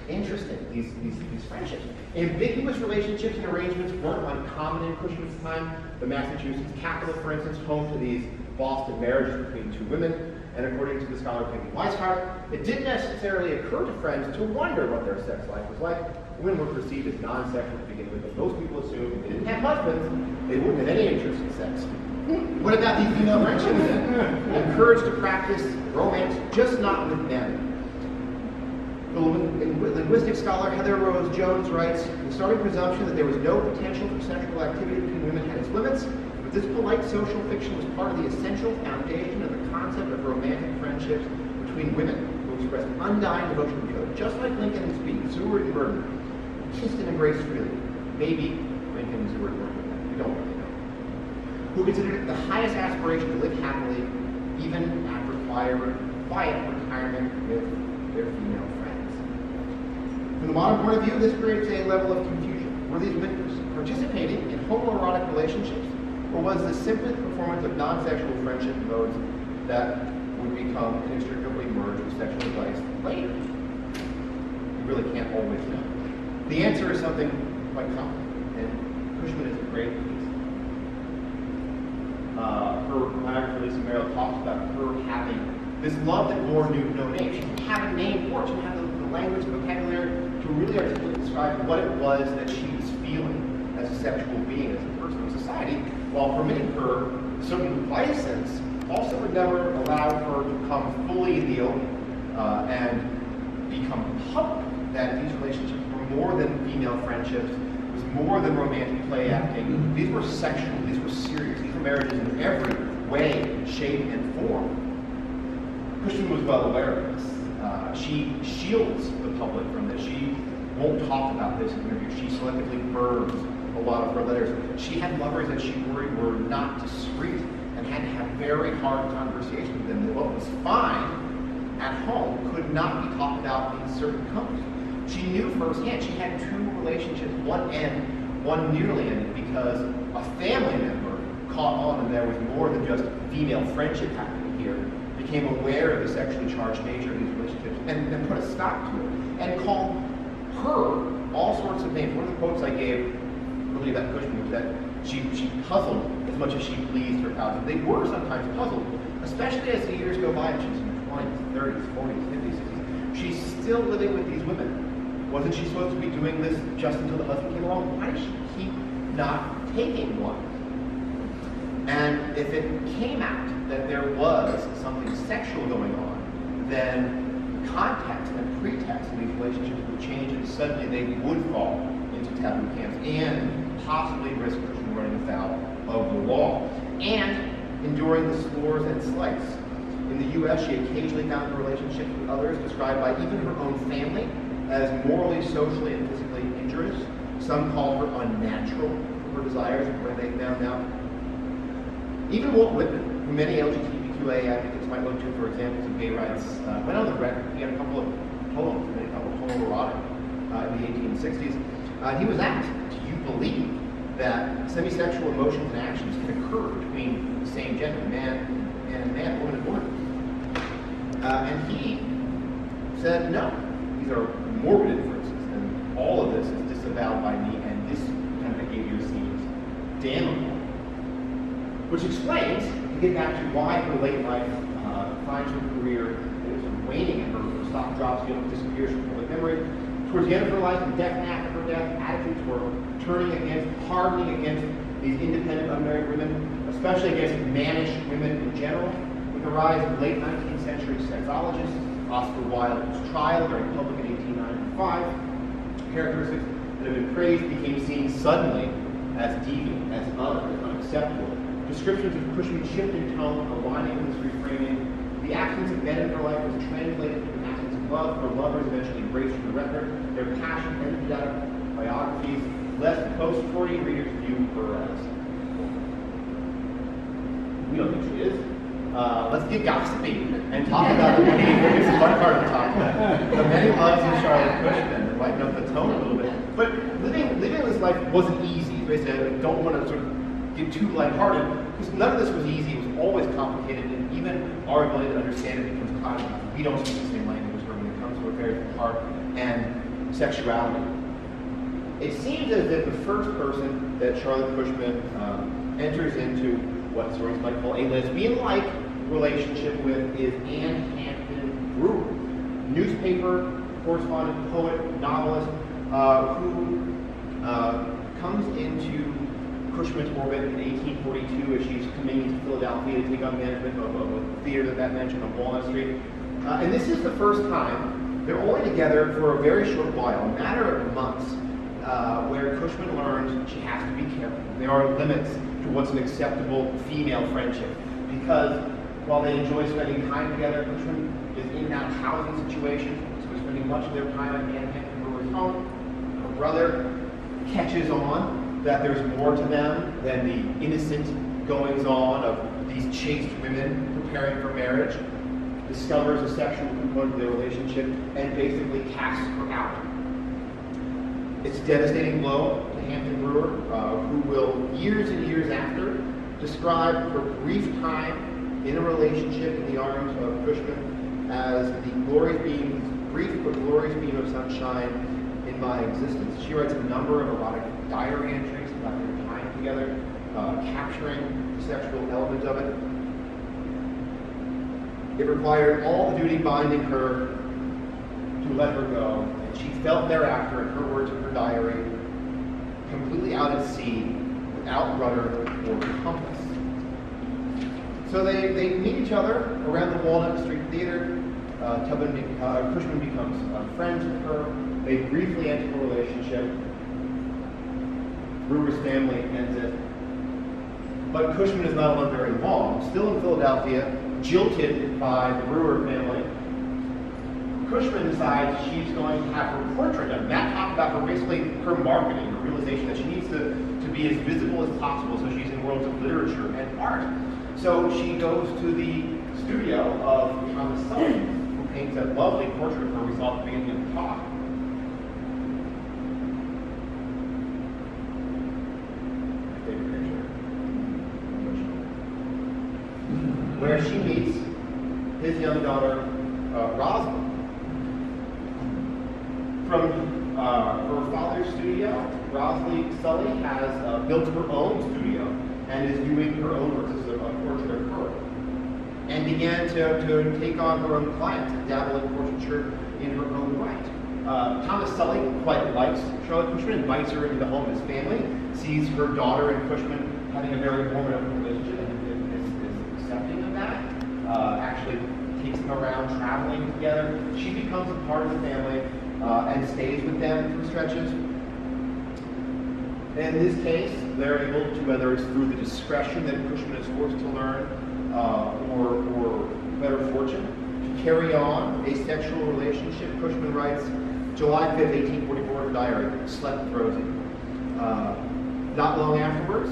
Interesting, these, these, these friendships. Ambiguous relationships and arrangements weren't uncommon in Cushman's time. The Massachusetts capital, for instance, home to these Boston marriages between two women, and according to the scholar Peggy Weishaupt, it didn't necessarily occur to friends to wonder what their sex life was like. Women were perceived as non-sexual to begin with, but most people assumed if they didn't have husbands, they wouldn't have any interest in sex. What about these female friendships then? Encouraged to practice romance, just not with men. The linguistic scholar Heather Rose Jones writes, the starting presumption that there was no potential for sexual activity between women had its limits, but this polite social fiction was part of the essential foundation of the concept of romantic friendships between women, who expressed undying devotion to each other, just like Lincoln and Speed, Seward and Burton, kissed and embraced freely. Maybe Lincoln and Seward weren't with them, we don't really know. Who considered it the highest aspiration to live happily, even after quiet retirement with their female friends. From the modern point of view, this creates a level of confusion. Were these women participating in homoerotic relationships, or was this simply the performance of non-sexual friendship modes that would become inextricably merged with sexual advice later? You really can't always know. The answer is something quite common, and Cushman is a great piece. Uh, her biographer, Lisa Merrill, talks about her having this love that war knew no name. She had a name for it. She had the language, vocabulary, to really articulately describe what it was that she was feeling as a sexual being, as a person in society, while permitting her certain license, also would never allow her to come fully in the open uh, and become public. That these relationships were more than female friendships, it was more than romantic play acting. These were sexual, these were serious, these were marriages in every way, shape, and form. Cushman was well aware of this. Uh, she shields the public from this. She won't talk about this in interviews. She selectively burns a lot of her letters. She had lovers that she worried were not discreet and had to have very hard conversations with them. That what was fine at home could not be talked about in certain company. She knew firsthand. She had two relationships, one end, one nearly ended, because a family member caught on and there was more than just female friendship happening here. became aware of the sexually charged nature of these relationships and, and put a stop to it, and called her all sorts of names. One of the quotes I gave really about Cushman was that she, she puzzled as much as she pleased her cousins. They were sometimes puzzled, especially as the years go by and she's in her twenties, thirties, forties, fifties, sixties. She's still living with these women. Wasn't she supposed to be doing this just until the husband came along? Why did she keep not taking one? And if it came out that there was something sexual going on, then context and pretext in these relationships would change, and suddenly they would fall into taboo camps and possibly risk running afoul of the law and enduring the slurs and slights. In the U S, she occasionally found her relationships with others described by even her own family as morally, socially, and physically injurious. Some called her unnatural for her desires when they found out. Even Walt Whitman, who many L G B T Q A advocates might look to for examples of gay rights, uh, went on the record. He had a couple of poems, a couple of poem erotic uh, in the eighteen sixties. Uh, he was asked, do you believe that semi-sexual emotions and actions can occur between the same gender, man and man, woman and woman? Uh, and he said, no, these are morbid inferences, and all of this is disavowed by me, and this kind of behavior seems damnable. Which explains, to get back to why her late life uh, finds her career, there's some waning in her, her stock drops, you know, disappears from public memory. Towards the end of her life, and death and after her death, attitudes were turning against, hardening against these independent unmarried women, especially against mannish women in general, with the rise of late nineteenth century sexologists, Oscar Wilde's trial during public in eighteen ninety-five, characteristics that have been praised became seen suddenly as deviant, as other, as unacceptable. Descriptions of Cushman's shift in tone, aligning with this reframing. The absence of men in her life was translated to an absence of love. Her lovers eventually embraced from the record. Their passion ended out of biographies. Less post forty readers view her as. We don't think she is. Uh, let's get gossipy and talk about the one biggest fun part of the talk about. The many loves of Charlotte Cushman might know the tone a little bit. But living living this life wasn't easy. Basically, I don't want to sort of get too lighthearted, because none of this was easy. It was always complicated, and even our ability to understand it becomes complicated. We don't speak the same language when it comes to affairs of the heart and sexuality. It seems as if the first person that Charlotte Cushman um, enters into what stories might call a lesbian-like relationship with is Anne Hampton Brewer, newspaper correspondent, poet, novelist, uh, who uh, comes into Cushman's orbit in eighteen forty-two as she's coming into Philadelphia to take on management of, of a theater that mentioned on Walnut Street. Uh, and this is the first time. They're only together for a very short while, a matter of months, uh, where Cushman learns she has to be careful. There are limits to what's an acceptable female friendship, because while they enjoy spending time together, Cushman is in that housing situation, so he's spending much of their time at Anne Hampton Brewer's home. Her brother catches on that there's more to them than the innocent goings-on of these chaste women preparing for marriage, discovers a sexual component of their relationship, and basically casts her out. It's a devastating blow to Hampton Brewer, uh, who will, years and years after, describe her brief time in a relationship in the arms of Cushman as the glorious beam, brief but glorious beam of sunshine in my existence. She writes a number of erotic diary entries about their time together, uh, capturing the sexual element of it. It required all the duty binding her to let her go, and she felt thereafter, in her words in her diary, completely out at sea, without rudder or compass. So they, they meet each other around the Walnut Street Theater. Uh, Tubman be uh, Cushman becomes uh, friends with her. They briefly enter a relationship. Brewer's family ends it. But Cushman is not alone very long. Still in Philadelphia, jilted by the Brewer family, Cushman decides she's going to have her portrait done. That talked about her, basically her marketing, her realization that she needs to, to be as visible as possible, so she's in worlds of literature and art. So she goes to the studio of Thomas Sully, paints that lovely portrait of her we saw at the beginning of the talk. My favorite picture. Where she meets his young daughter, uh, Rosalind, from uh, her father's studio. Rosalind Sully has uh, built her own studio and is doing her own work. This is a portrait of her. And began to, to take on her own clients and dabble in portraiture in her own right. Uh, Thomas Sully quite likes Charlotte Cushman, invites her into the home of his family, sees her daughter and Cushman having a very formative relationship and is, is accepting of that, uh, actually takes them around traveling together. She becomes a part of the family uh, and stays with them for stretches. In this case, they're able to, whether it's through the discretion that Cushman is forced to learn uh, or, or better fortune, to carry on a sexual relationship. Cushman writes, July fifth, eighteen forty-four, her diary, slept with Rosie. Uh, not long afterwards,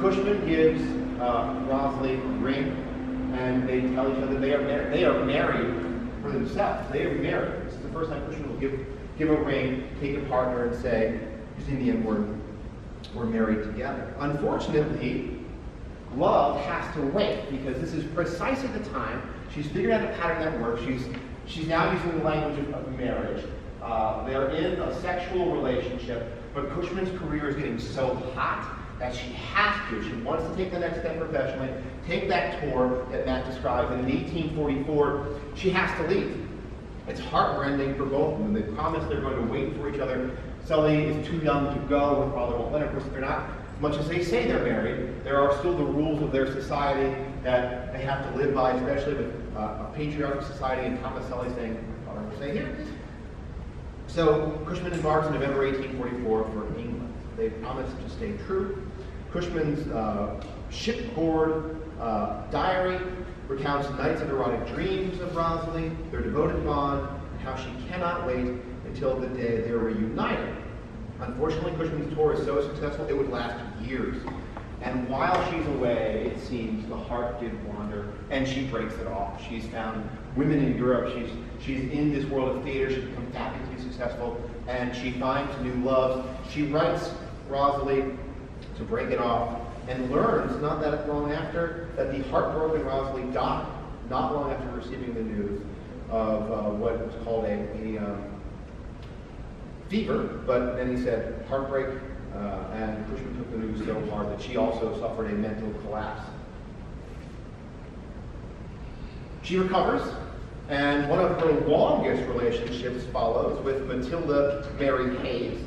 Cushman gives uh, Rosalind a ring, and they tell each other they are, they are married for themselves. They are married. This is the first time Cushman will give, give a ring, take a partner, and say, using the N-word, we're married together. Unfortunately, love has to wait, because this is precisely the time she's figured out the pattern that works. She's, she's now using the language of, of marriage. Uh, they're in a sexual relationship, but Cushman's career is getting so hot that she has to. She wants to take the next step professionally, take that tour that Matt describes, and in eighteen forty-four, she has to leave. It's heartrending for both of them. They promise they're going to wait for each other. Sully is too young to go, her father won't let her. Of course, they're not, much as they say they're married, there are still the rules of their society that they have to live by, especially with uh, a patriarchal society and Thomas Sully saying, I don't know what I'm saying here. So Cushman embarks in November eighteen forty-four for England. They promise to stay true. Cushman's uh, shipboard uh, diary recounts nights of erotic dreams of Rosalind, their devoted bond, and how she cannot wait until the day they were reunited. Unfortunately, Cushman's tour is so successful, it would last years. And while she's away, it seems the heart did wander, and she breaks it off. She's found women in Europe. She's, she's in this world of theater. She becomes happy to be successful, and she finds new loves. She writes Rosalind to break it off, and learns, not that long after, that the heartbroken Rosalind died, not long after receiving the news of uh, what was called a, a um, fever, but then he said heartbreak, uh, and Cushman took the news so hard that she also suffered a mental collapse. She recovers, and one of her longest relationships follows with Matilda Mary Hayes,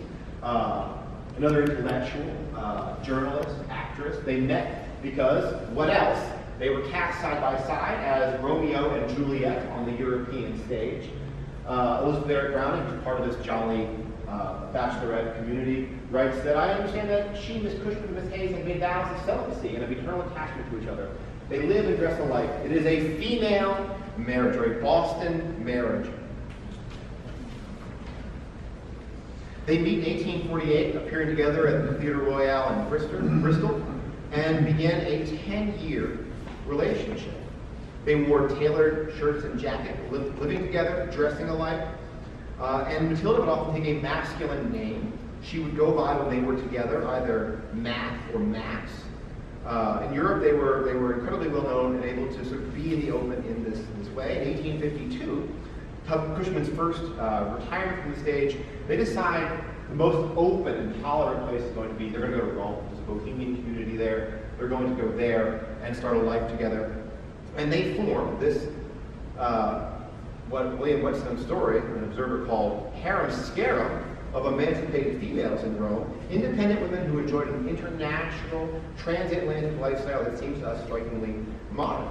uh, another intellectual, uh, journalist, actress. They met because, what else? They were cast side by side as Romeo and Juliet on the European stage. Uh, Elizabeth Barrett Browning, who's part of this jolly uh, bachelorette community, writes that I understand that she, Miss Cushman and Miss Hayes, have made vows of celibacy and of eternal attachment to each other. They live and dress alike. It is a female marriage, or a Boston marriage. They meet in eighteen forty-eight, appearing together at the Theatre Royal in Bristol, Bristol, and began a ten-year relationship. They wore tailored shirts and jackets, living together, dressing alike. Uh, and Matilda would often take a masculine name. She would go by when they were together, either Matt or Max. Uh, in Europe, they were, they were incredibly well known and able to sort of be in the open in this, this way. In eighteen fifty-two, Cushman's first uh, retirement from the stage, they decide the most open and tolerant place is going to be. They're going to go to Rome. There's a Bohemian community there. They're going to go there and start a life together. And they form this, uh, what William Whetstone's story, an observer called harem scarum of emancipated females in Rome, independent women who enjoyed an international transatlantic lifestyle that seems to us strikingly modern.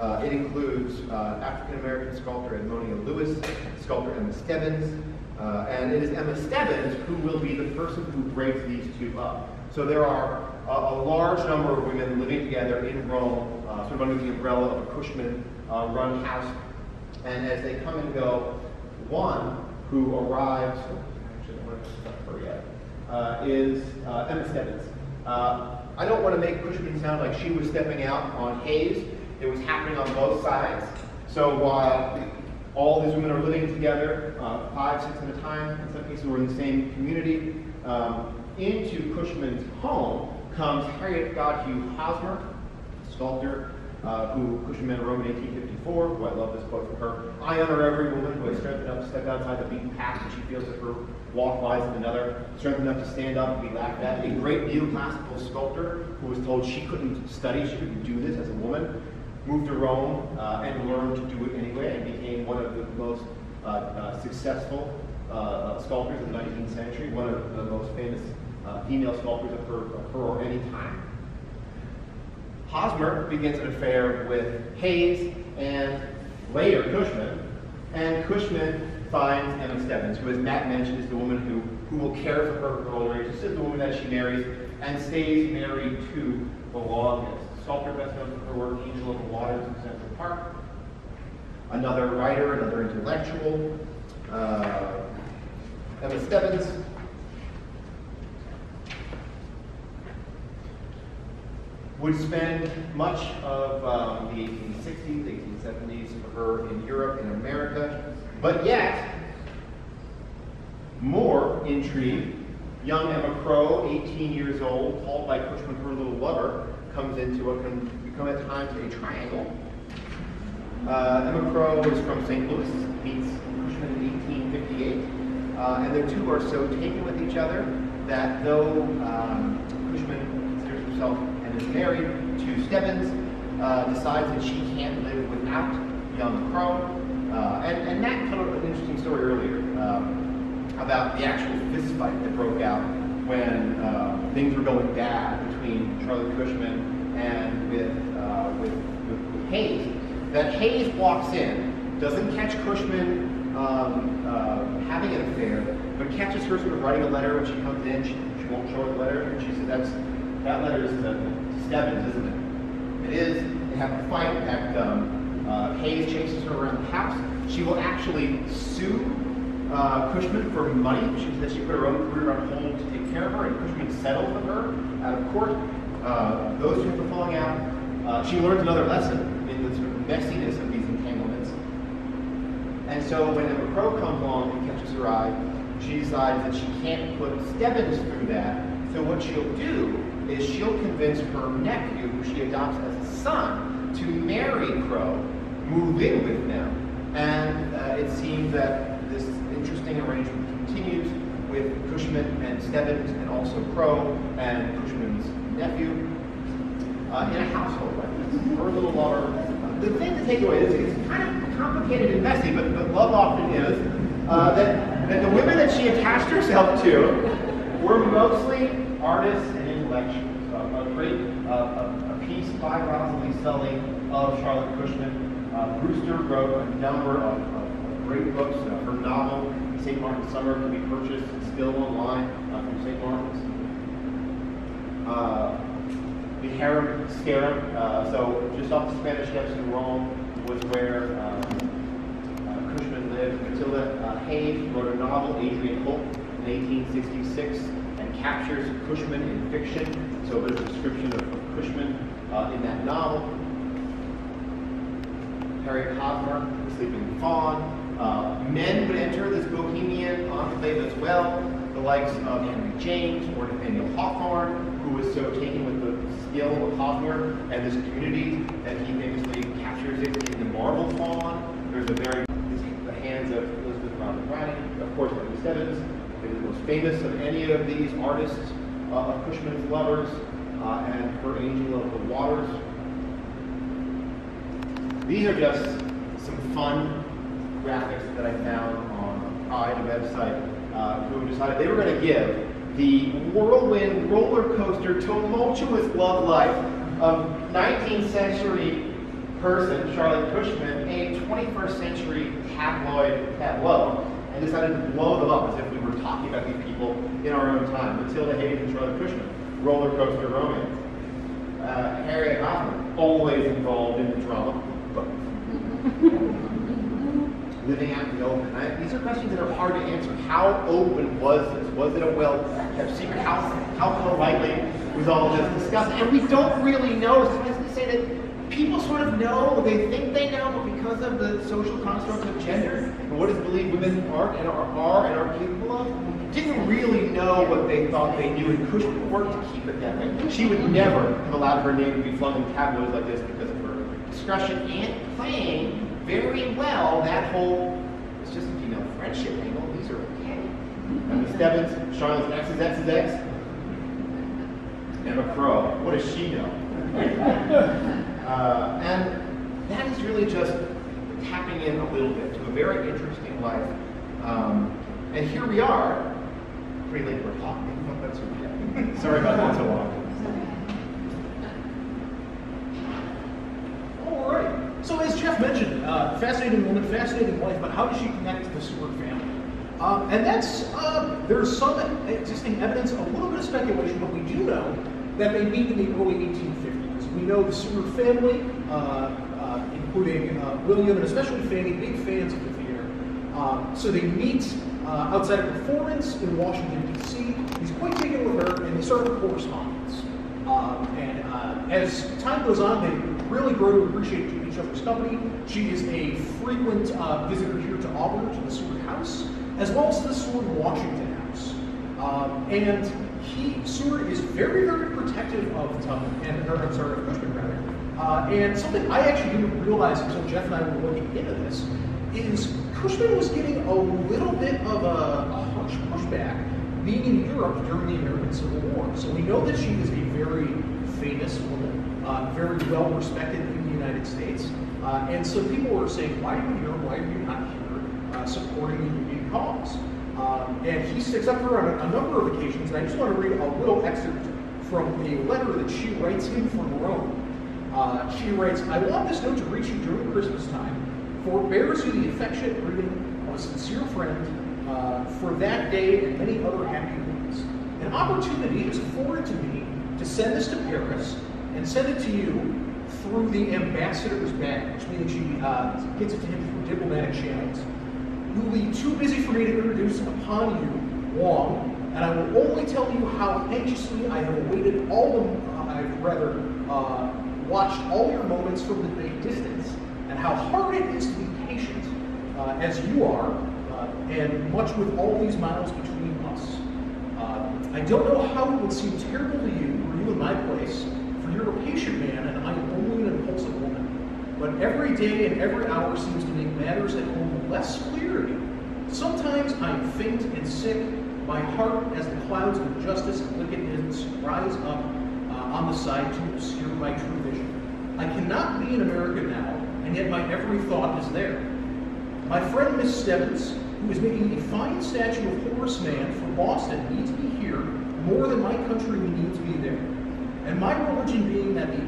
Uh, it includes uh, African-American sculptor Edmonia Lewis, sculptor Emma Stebbins, uh, and it is Emma Stebbins who will be the person who breaks these two up. So there are a, a large number of women living together in Rome, Uh, sort of under the umbrella of a Cushman-run uh, house. And as they come and go, one who arrives, actually I don't want to discuss her yet, uh, is uh, Emma Stebbins. Uh, I don't want to make Cushman sound like she was stepping out on Hayes. It was happening on both sides. So while all these women are living together, uh, five, six at a time, in some cases we're in the same community, um, into Cushman's home comes Harriet Godhue Hosmer, sculptor, uh, who Cushman wrote in eighteen fifty-four, who I love this quote from her, "I honor every woman who has strength enough to step outside the beaten path that she feels that her walk lies in another, strength enough to stand up and be laughed at." A great neoclassical sculptor who was told she couldn't study, she couldn't do this as a woman, moved to Rome uh, and learned to do it anyway and became one of the most uh, uh, successful uh, sculptors of the nineteenth century, one of the most famous uh, female sculptors of her, of her or any time. Hosmer begins an affair with Hayes and later Cushman, and Cushman finds Emma Stebbins, who as Matt mentioned is the woman who, who will care for her for her older age. This is the woman that she marries and stays married to the longest. Sculptor best known for her work, Angel of the Waters in Central Park. Another writer, another intellectual, uh, Emma Stebbins. Would spend much of um, the eighteen sixties, eighteen seventies for her in Europe and America, but yet, more intrigue. Young Emma Crow, eighteen years old, called by Cushman her little lover, comes into what can become at times a triangle. Uh, Emma Crow is from Saint Louis, meets Cushman in eighteen fifty-eight, uh, and the two are so taken with each other that though um, Cushman considers himself and is married to Stebbins, uh, decides that she can't live without young Crow. Uh, and, and Matt told an interesting story earlier um, about the actual fist fight that broke out when uh, things were going bad between Charlotte Cushman and with, uh, with, with, with Hayes. That Hayes walks in, doesn't catch Cushman um, uh, having an affair, but catches her sort of writing a letter when she comes in. She, she won't show her the letter, and she said, "That's that letter is to, to Stebbins, isn't it?" It is. They have a fight that. Um, Uh, Hayes chases her around the house. She will actually sue uh, Cushman for money. She says she put her own career on hold to take care of her, and Cushman settles with her out of court. Uh, those two are falling out. Uh, she learns another lesson in the sort of messiness of these entanglements. And so when Emma Crow comes along and catches her eye, she decides that she can't put Stebbins through that. So what she'll do is she'll convince her nephew, who she adopts as a son, to marry Crow, move in with them, and uh, it seems that this interesting arrangement continues with Cushman and Stebbins and also Crow and Cushman's nephew uh, in a household like this. Her little lover. Uh, the thing to take away is it's kind of complicated and messy, but, but love often is uh, that, that the women that she attached herself to were mostly artists and intellectuals. Uh, a great uh, a, piece by Rosalind Sully of Charlotte Cushman. Uh, Brewster wrote a number of, of great books. Uh, her novel, Saint Martin's Summer, can be purchased still online uh, from Saint Martin's. Uh, the Harem Scarum, uh, so just off the Spanish Steps in Rome was where um, uh, Cushman lived. Matilda uh, Hayes wrote a novel, Adrian Holt, in eighteen sixty-six, and captures Cushman in fiction, so there's a description of Cushman uh, in that novel. Harriet Hosmer, The Sleeping Fawn. Uh, men would enter this bohemian enclave as well, the likes of Henry James or Nathaniel Hawthorne, who was so taken with the skill of Hawthorne and this community that he famously captures it in The Marble Fawn. There's a very, the hands of Elizabeth Rodney Riding, of course, Emma Stebbins, maybe the most famous of any of these artists uh, of Cushman's lovers. Uh, and her Angel of the Waters. These are just some fun graphics that I found on Pride, a website, uh, who decided they were going to give the whirlwind, roller coaster, tumultuous love life of nineteenth century person, Charlotte Cushman, a twenty-first century tabloid tableau, and decided to blow them up as if we were talking about these people in our own time. Matilda Hayes and Charlotte Cushman. Roller coaster romance. Uh, Harriet Hosmer, always involved in the drama, but living out in the open. I, these are questions that are hard to answer. How open was this? Was it a well-kept secret? How how politely was all of this discussed? And we don't really know. Sometimes we say that people sort of know, they think they know, but because of the social construct of gender and what is believed women are and are, are and are capable of, didn't really know what they thought they knew, and Cushman worked to keep it that way. She would never have allowed her name to be flung in tabloids like this because of her discussion and playing very well that whole, it's just a female friendship angle. These are okay. Emma Stebbins, Charlotte's X's, X's, X. Emma Crow, what does she know? uh, and that is really just tapping in a little bit to a very interesting life. Um, and here we are, three late we're talking. That's okay. Sorry about that so long. So as Jeff mentioned, uh, fascinating woman, fascinating life, but how does she connect to the Seward family? Um, and that's, uh, there's some existing evidence, a little bit of speculation, but we do know that they meet in the early eighteen fifties. We know the Seward family, uh, uh, including uh, William and especially Fanny, big fans of the theater. Um, so they meet uh, outside a performance in Washington, D C He's quite taken with her, and they start a correspondence. Um, and uh, as time goes on, they really grow to appreciate each other's company. She is a frequent uh, visitor here to Auburn, to the Seward House, as well as the Seward Washington House. Um, and he, Seward, is very, very protective of Tubman and her, I'm sorry, of Cushman rather. Uh, and something I actually didn't realize until Jeff and I were looking into this is Cushman was getting a little bit of a, a harsh pushback being in Europe during the American Civil War. So we know that she is a very famous woman, uh, very well respected in the United States. Uh, and so people were saying, why are you here? Why are you not here uh, supporting the Union cause? Um, and he sticks up for her on a, a number of occasions. And I just want to read a little excerpt from a letter that she writes him from Rome. Uh, she writes, I want this note to reach you during Christmas time, for it bears you the affectionate greeting of a sincere friend, Uh, for that day and many other happy ones. An opportunity is afforded to me to send this to Paris and send it to you through the ambassador's bag, which means she uh, gets it to him through diplomatic channels. You will be too busy for me to introduce upon you, Wong, and I will only tell you how anxiously I have awaited all of, uh, I've rather uh, watched all your moments from the big distance, and how hard it is to be patient uh, as you are, and much with all these miles between us. Uh, I don't know how it would seem terrible to you, or you in my place, for you're a patient man and I am only an impulsive woman. But every day and every hour seems to make matters at home less clear to you. Sometimes I am faint and sick, my heart as the clouds of injustice and wickedness rise up uh, on the side to obscure my true vision. I cannot be in America now, and yet my every thought is there. My friend Miss Stebbins, who is making a fine statue of Horace Mann from Boston, needs me here more than my country would need to be there. And my religion being that the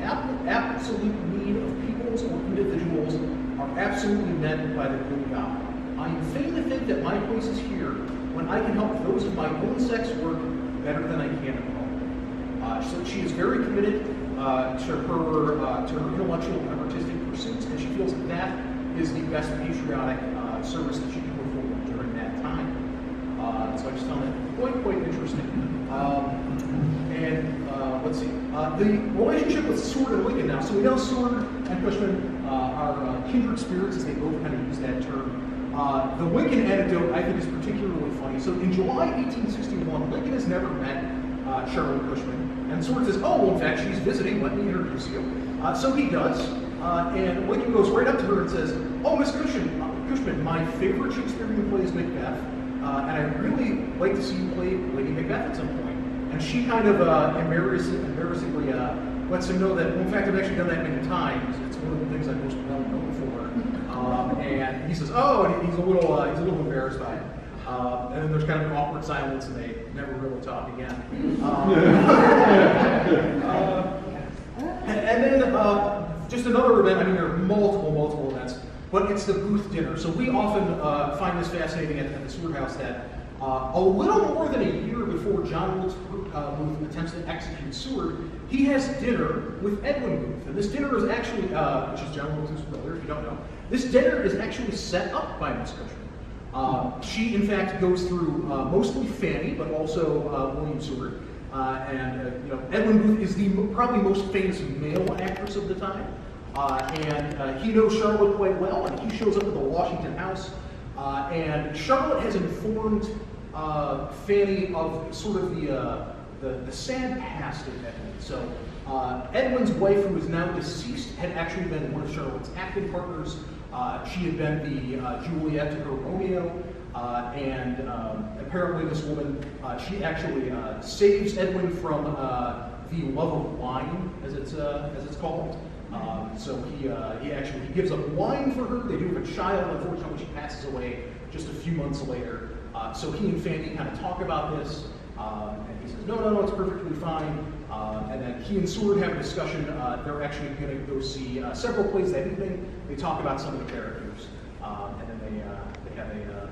absolute need of peoples or individuals are absolutely met by the good God. I am fain to think that my place is here when I can help those of my own sex work better than I can at home. Uh, so she is very committed uh, to, her, uh, to her intellectual and artistic pursuits, and she feels that that is the best patriotic uh, service that she can. Uh, so I just found that quite, quite interesting. Um, and uh, let's see, uh, the relationship with Seward and Lincoln now. So we know Seward and Cushman uh, are uh, kindred spirits, as they both kind of use that term. Uh, the Lincoln anecdote, I think, is particularly funny. So in July eighteen sixty-one, Lincoln has never met uh, Charlotte Cushman. And Seward says, oh, well, in fact, she's visiting. Let me introduce you. Uh, so he does. Uh, and Lincoln goes right up to her and says, oh, Miss Cushman, uh, Cushman, my favorite Shakespearean play is Macbeth. Uh, and I really like to see you play Lady Macbeth at some point. And she kind of uh, embarrassingly, embarrassingly uh, lets him know that, well, in fact, I've actually done that many times. It's one of the things I'm most well known for. Um, and he says, oh, and he's a little, uh, he's a little embarrassed by it. Uh, and then there's kind of an awkward silence, and they never really talk again. Um, uh, and, and then uh, just another event. I mean, there are multiple, multiple events. But it's the Booth dinner. So we often uh, find this fascinating at, at the Seward House that uh, a little more than a year before John Wilkes uh, Booth attempts to execute Seward, he has dinner with Edwin Booth. And this dinner is actually, uh, which is John Wilkes Booth's brother, if you don't know, this dinner is actually set up by Miss Cushman. Uh, she, in fact, goes through uh, mostly Fanny, but also uh, William Seward. Uh, and uh, you know, Edwin Booth is the probably most famous male actress of the time. Uh, and uh, he knows Charlotte quite well, and he shows up at the Washington House. Uh, and Charlotte has informed uh, Fanny of sort of the, uh, the, the sad past of Edwin. So uh, Edwin's wife, who is now deceased, had actually been one of Charlotte's acting partners. Uh, she had been the uh, Juliet to her Romeo, uh, and um, apparently this woman, uh, she actually uh, saves Edwin from uh, the love of wine, as it's uh, as it's called. Um, so he uh, he actually he gives up wine for her. They do have a child. Unfortunately, she passes away just a few months later. Uh, so he and Fanny kind of talk about this, um, and he says, no, no, no, it's perfectly fine. Uh, and then he and Seward have a discussion. Uh, they're actually going to go see uh, several plays that evening. They talk about some of the characters, um, and then they uh, they have a, uh,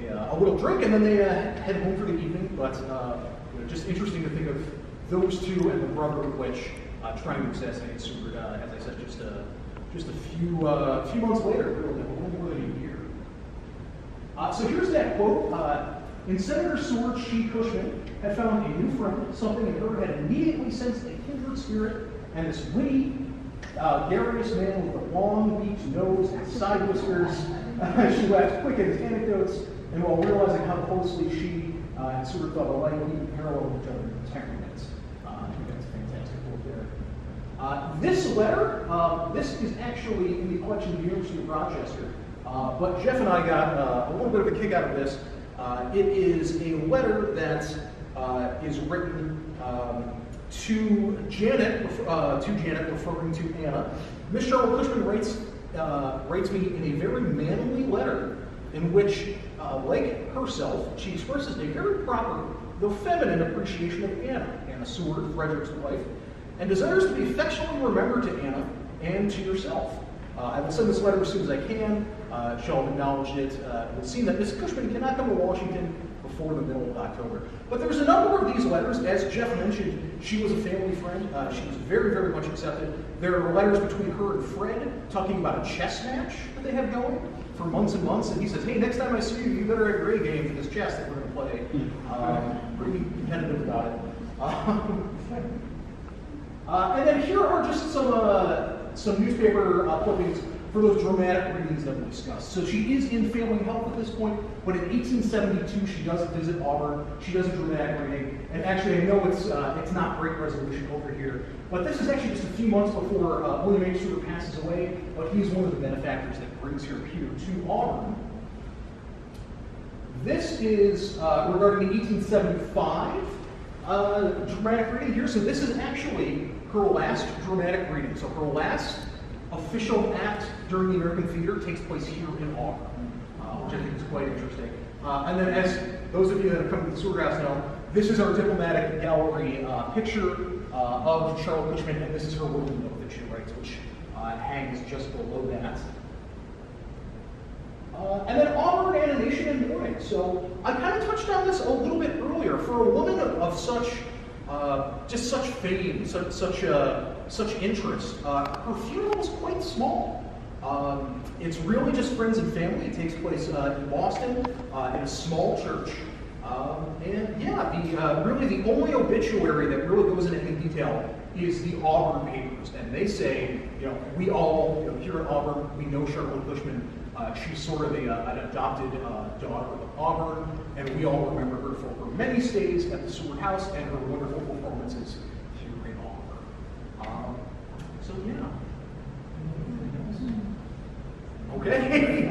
you know, uh, a a little drink, and then they uh, head home for the evening. But uh, you know, just interesting to think of those two and the brother of which uh, trying to assassinate Seward. Uh, as I said, just a just a few uh, few months later, really, a little more than a year. Uh, so here's that quote. Uh, in Senator Seward, she, Cushman, had found a new friend, something in her had immediately sensed a kindred spirit, and this witty, uh, garious man with a long, beaked nose and side whiskers. Uh, she laughed quick at his anecdotes, and while realizing how closely she uh, and Seward thought alike, even paralleled each other in temperaments. Uh, I think that's a fantastic quote there. Uh, this letter, uh, this is actually in the collection of the University of Rochester. Uh, but Jeff and I got uh, a little bit of a kick out of this. Uh, it is a letter that uh, is written um, to Janet, uh, to Janet, referring to Anna. Miss Charlotte Cushman writes, uh, writes me in a very manly letter in which, uh, like herself, she expresses a very proper, though feminine, appreciation of Anna, Anna Seward, Frederick's wife, and desires to be affectionately remembered to Anna and to yourself. Uh, I will send this letter as soon as I can. Uh, Charlotte acknowledged it. Uh, it would seem that Miss Cushman cannot come to Washington before the middle of October. But there's a number of these letters. As Jeff mentioned, she was a family friend. Uh, she was very, very much accepted. There are letters between her and Fred talking about a chess match that they have going for months and months. And he says, hey, next time I see you, you better have a great game for this chess that we're going to play. Um, pretty competitive about it. Um, uh, and then here are just some... Uh, some newspaper uh, clippings for those dramatic readings that we discussed. So she is in failing health at this point, but in eighteen seventy-two she does visit Auburn. She does a dramatic reading, and actually I know it's uh, it's not great resolution over here, but this is actually just a few months before uh, William H. Seward passes away, but he's one of the benefactors that brings her here to Auburn. This is uh, regarding the eighteen seventy-five uh, dramatic reading here, so this is actually her last dramatic reading. So her last official act during the American theater takes place here in Auburn, uh, which I think is quite interesting. Uh, and then, as those of you that have come to the Seward House know, this is our diplomatic gallery uh, picture uh, of Charlotte Cushman, and this is her little note that she writes, which uh, hangs just below that. Uh, and then Auburn and a nation in mourning. So I kind of touched on this a little bit earlier. For a woman of, of such Uh, just such fame, such such, uh, such interest. Uh, her funeral is quite small. Um, it's really just friends and family. It takes place uh, in Boston uh, in a small church. Um, and yeah, the, uh, really the only obituary that really goes into any detail is the Auburn papers. And they say, you know, we all, you know, here at Auburn, we know Charlotte Cushman. Uh, she's sort of a, uh, an adopted uh, daughter of Auburn, and we all remember her for her many stays at the Seward House and her wonderful performances here in Auburn. Um, so yeah. Okay.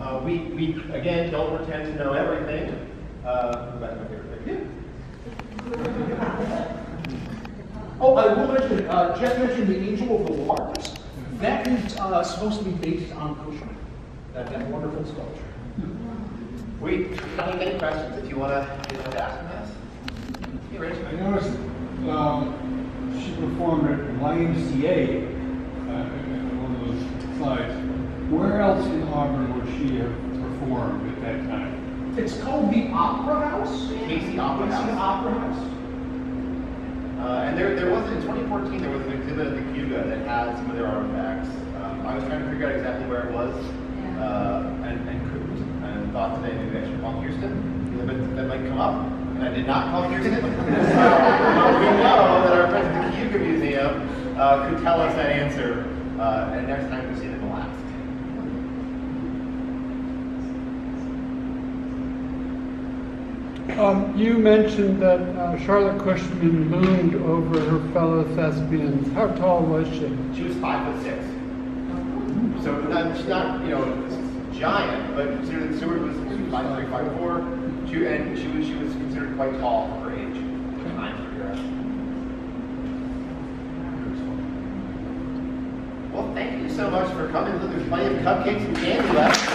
uh, we we again don't pretend to know everything. Uh, that's my favorite thing. Yeah. Oh, I will mention. Uh, Jeff mentioned the Angel of the Waters. That is uh, supposed to be based on Cushman, that, that wonderful sculpture. We have many questions if you want to ask them this. I noticed um, she performed at Y M C A uh, in one of those slides. Where else in Auburn would she have performed at that time? It's called the Opera House. Casey Opera House. Opera House. Uh, and there, there was, in twenty fourteen, there was an exhibit at the Cuba that had some of their artifacts. Um, I was trying to figure out exactly where it was, yeah. uh, and, and couldn't, and thought today maybe I should call Houston, because that might come up, and I did not call Houston. So we know that our friends at the Cuba Museum uh, could tell us that answer, uh, and next time we see them, we'll ask. Um, you mentioned that uh, Charlotte Cushman loomed over her fellow thespians. How tall was she? She was five foot six. So not, she's not, you know, this giant, but considered Seward was five three, five four, she, and she was she was considered quite tall for her age. Well, thank you so much for coming. There's plenty of cupcakes and candy left.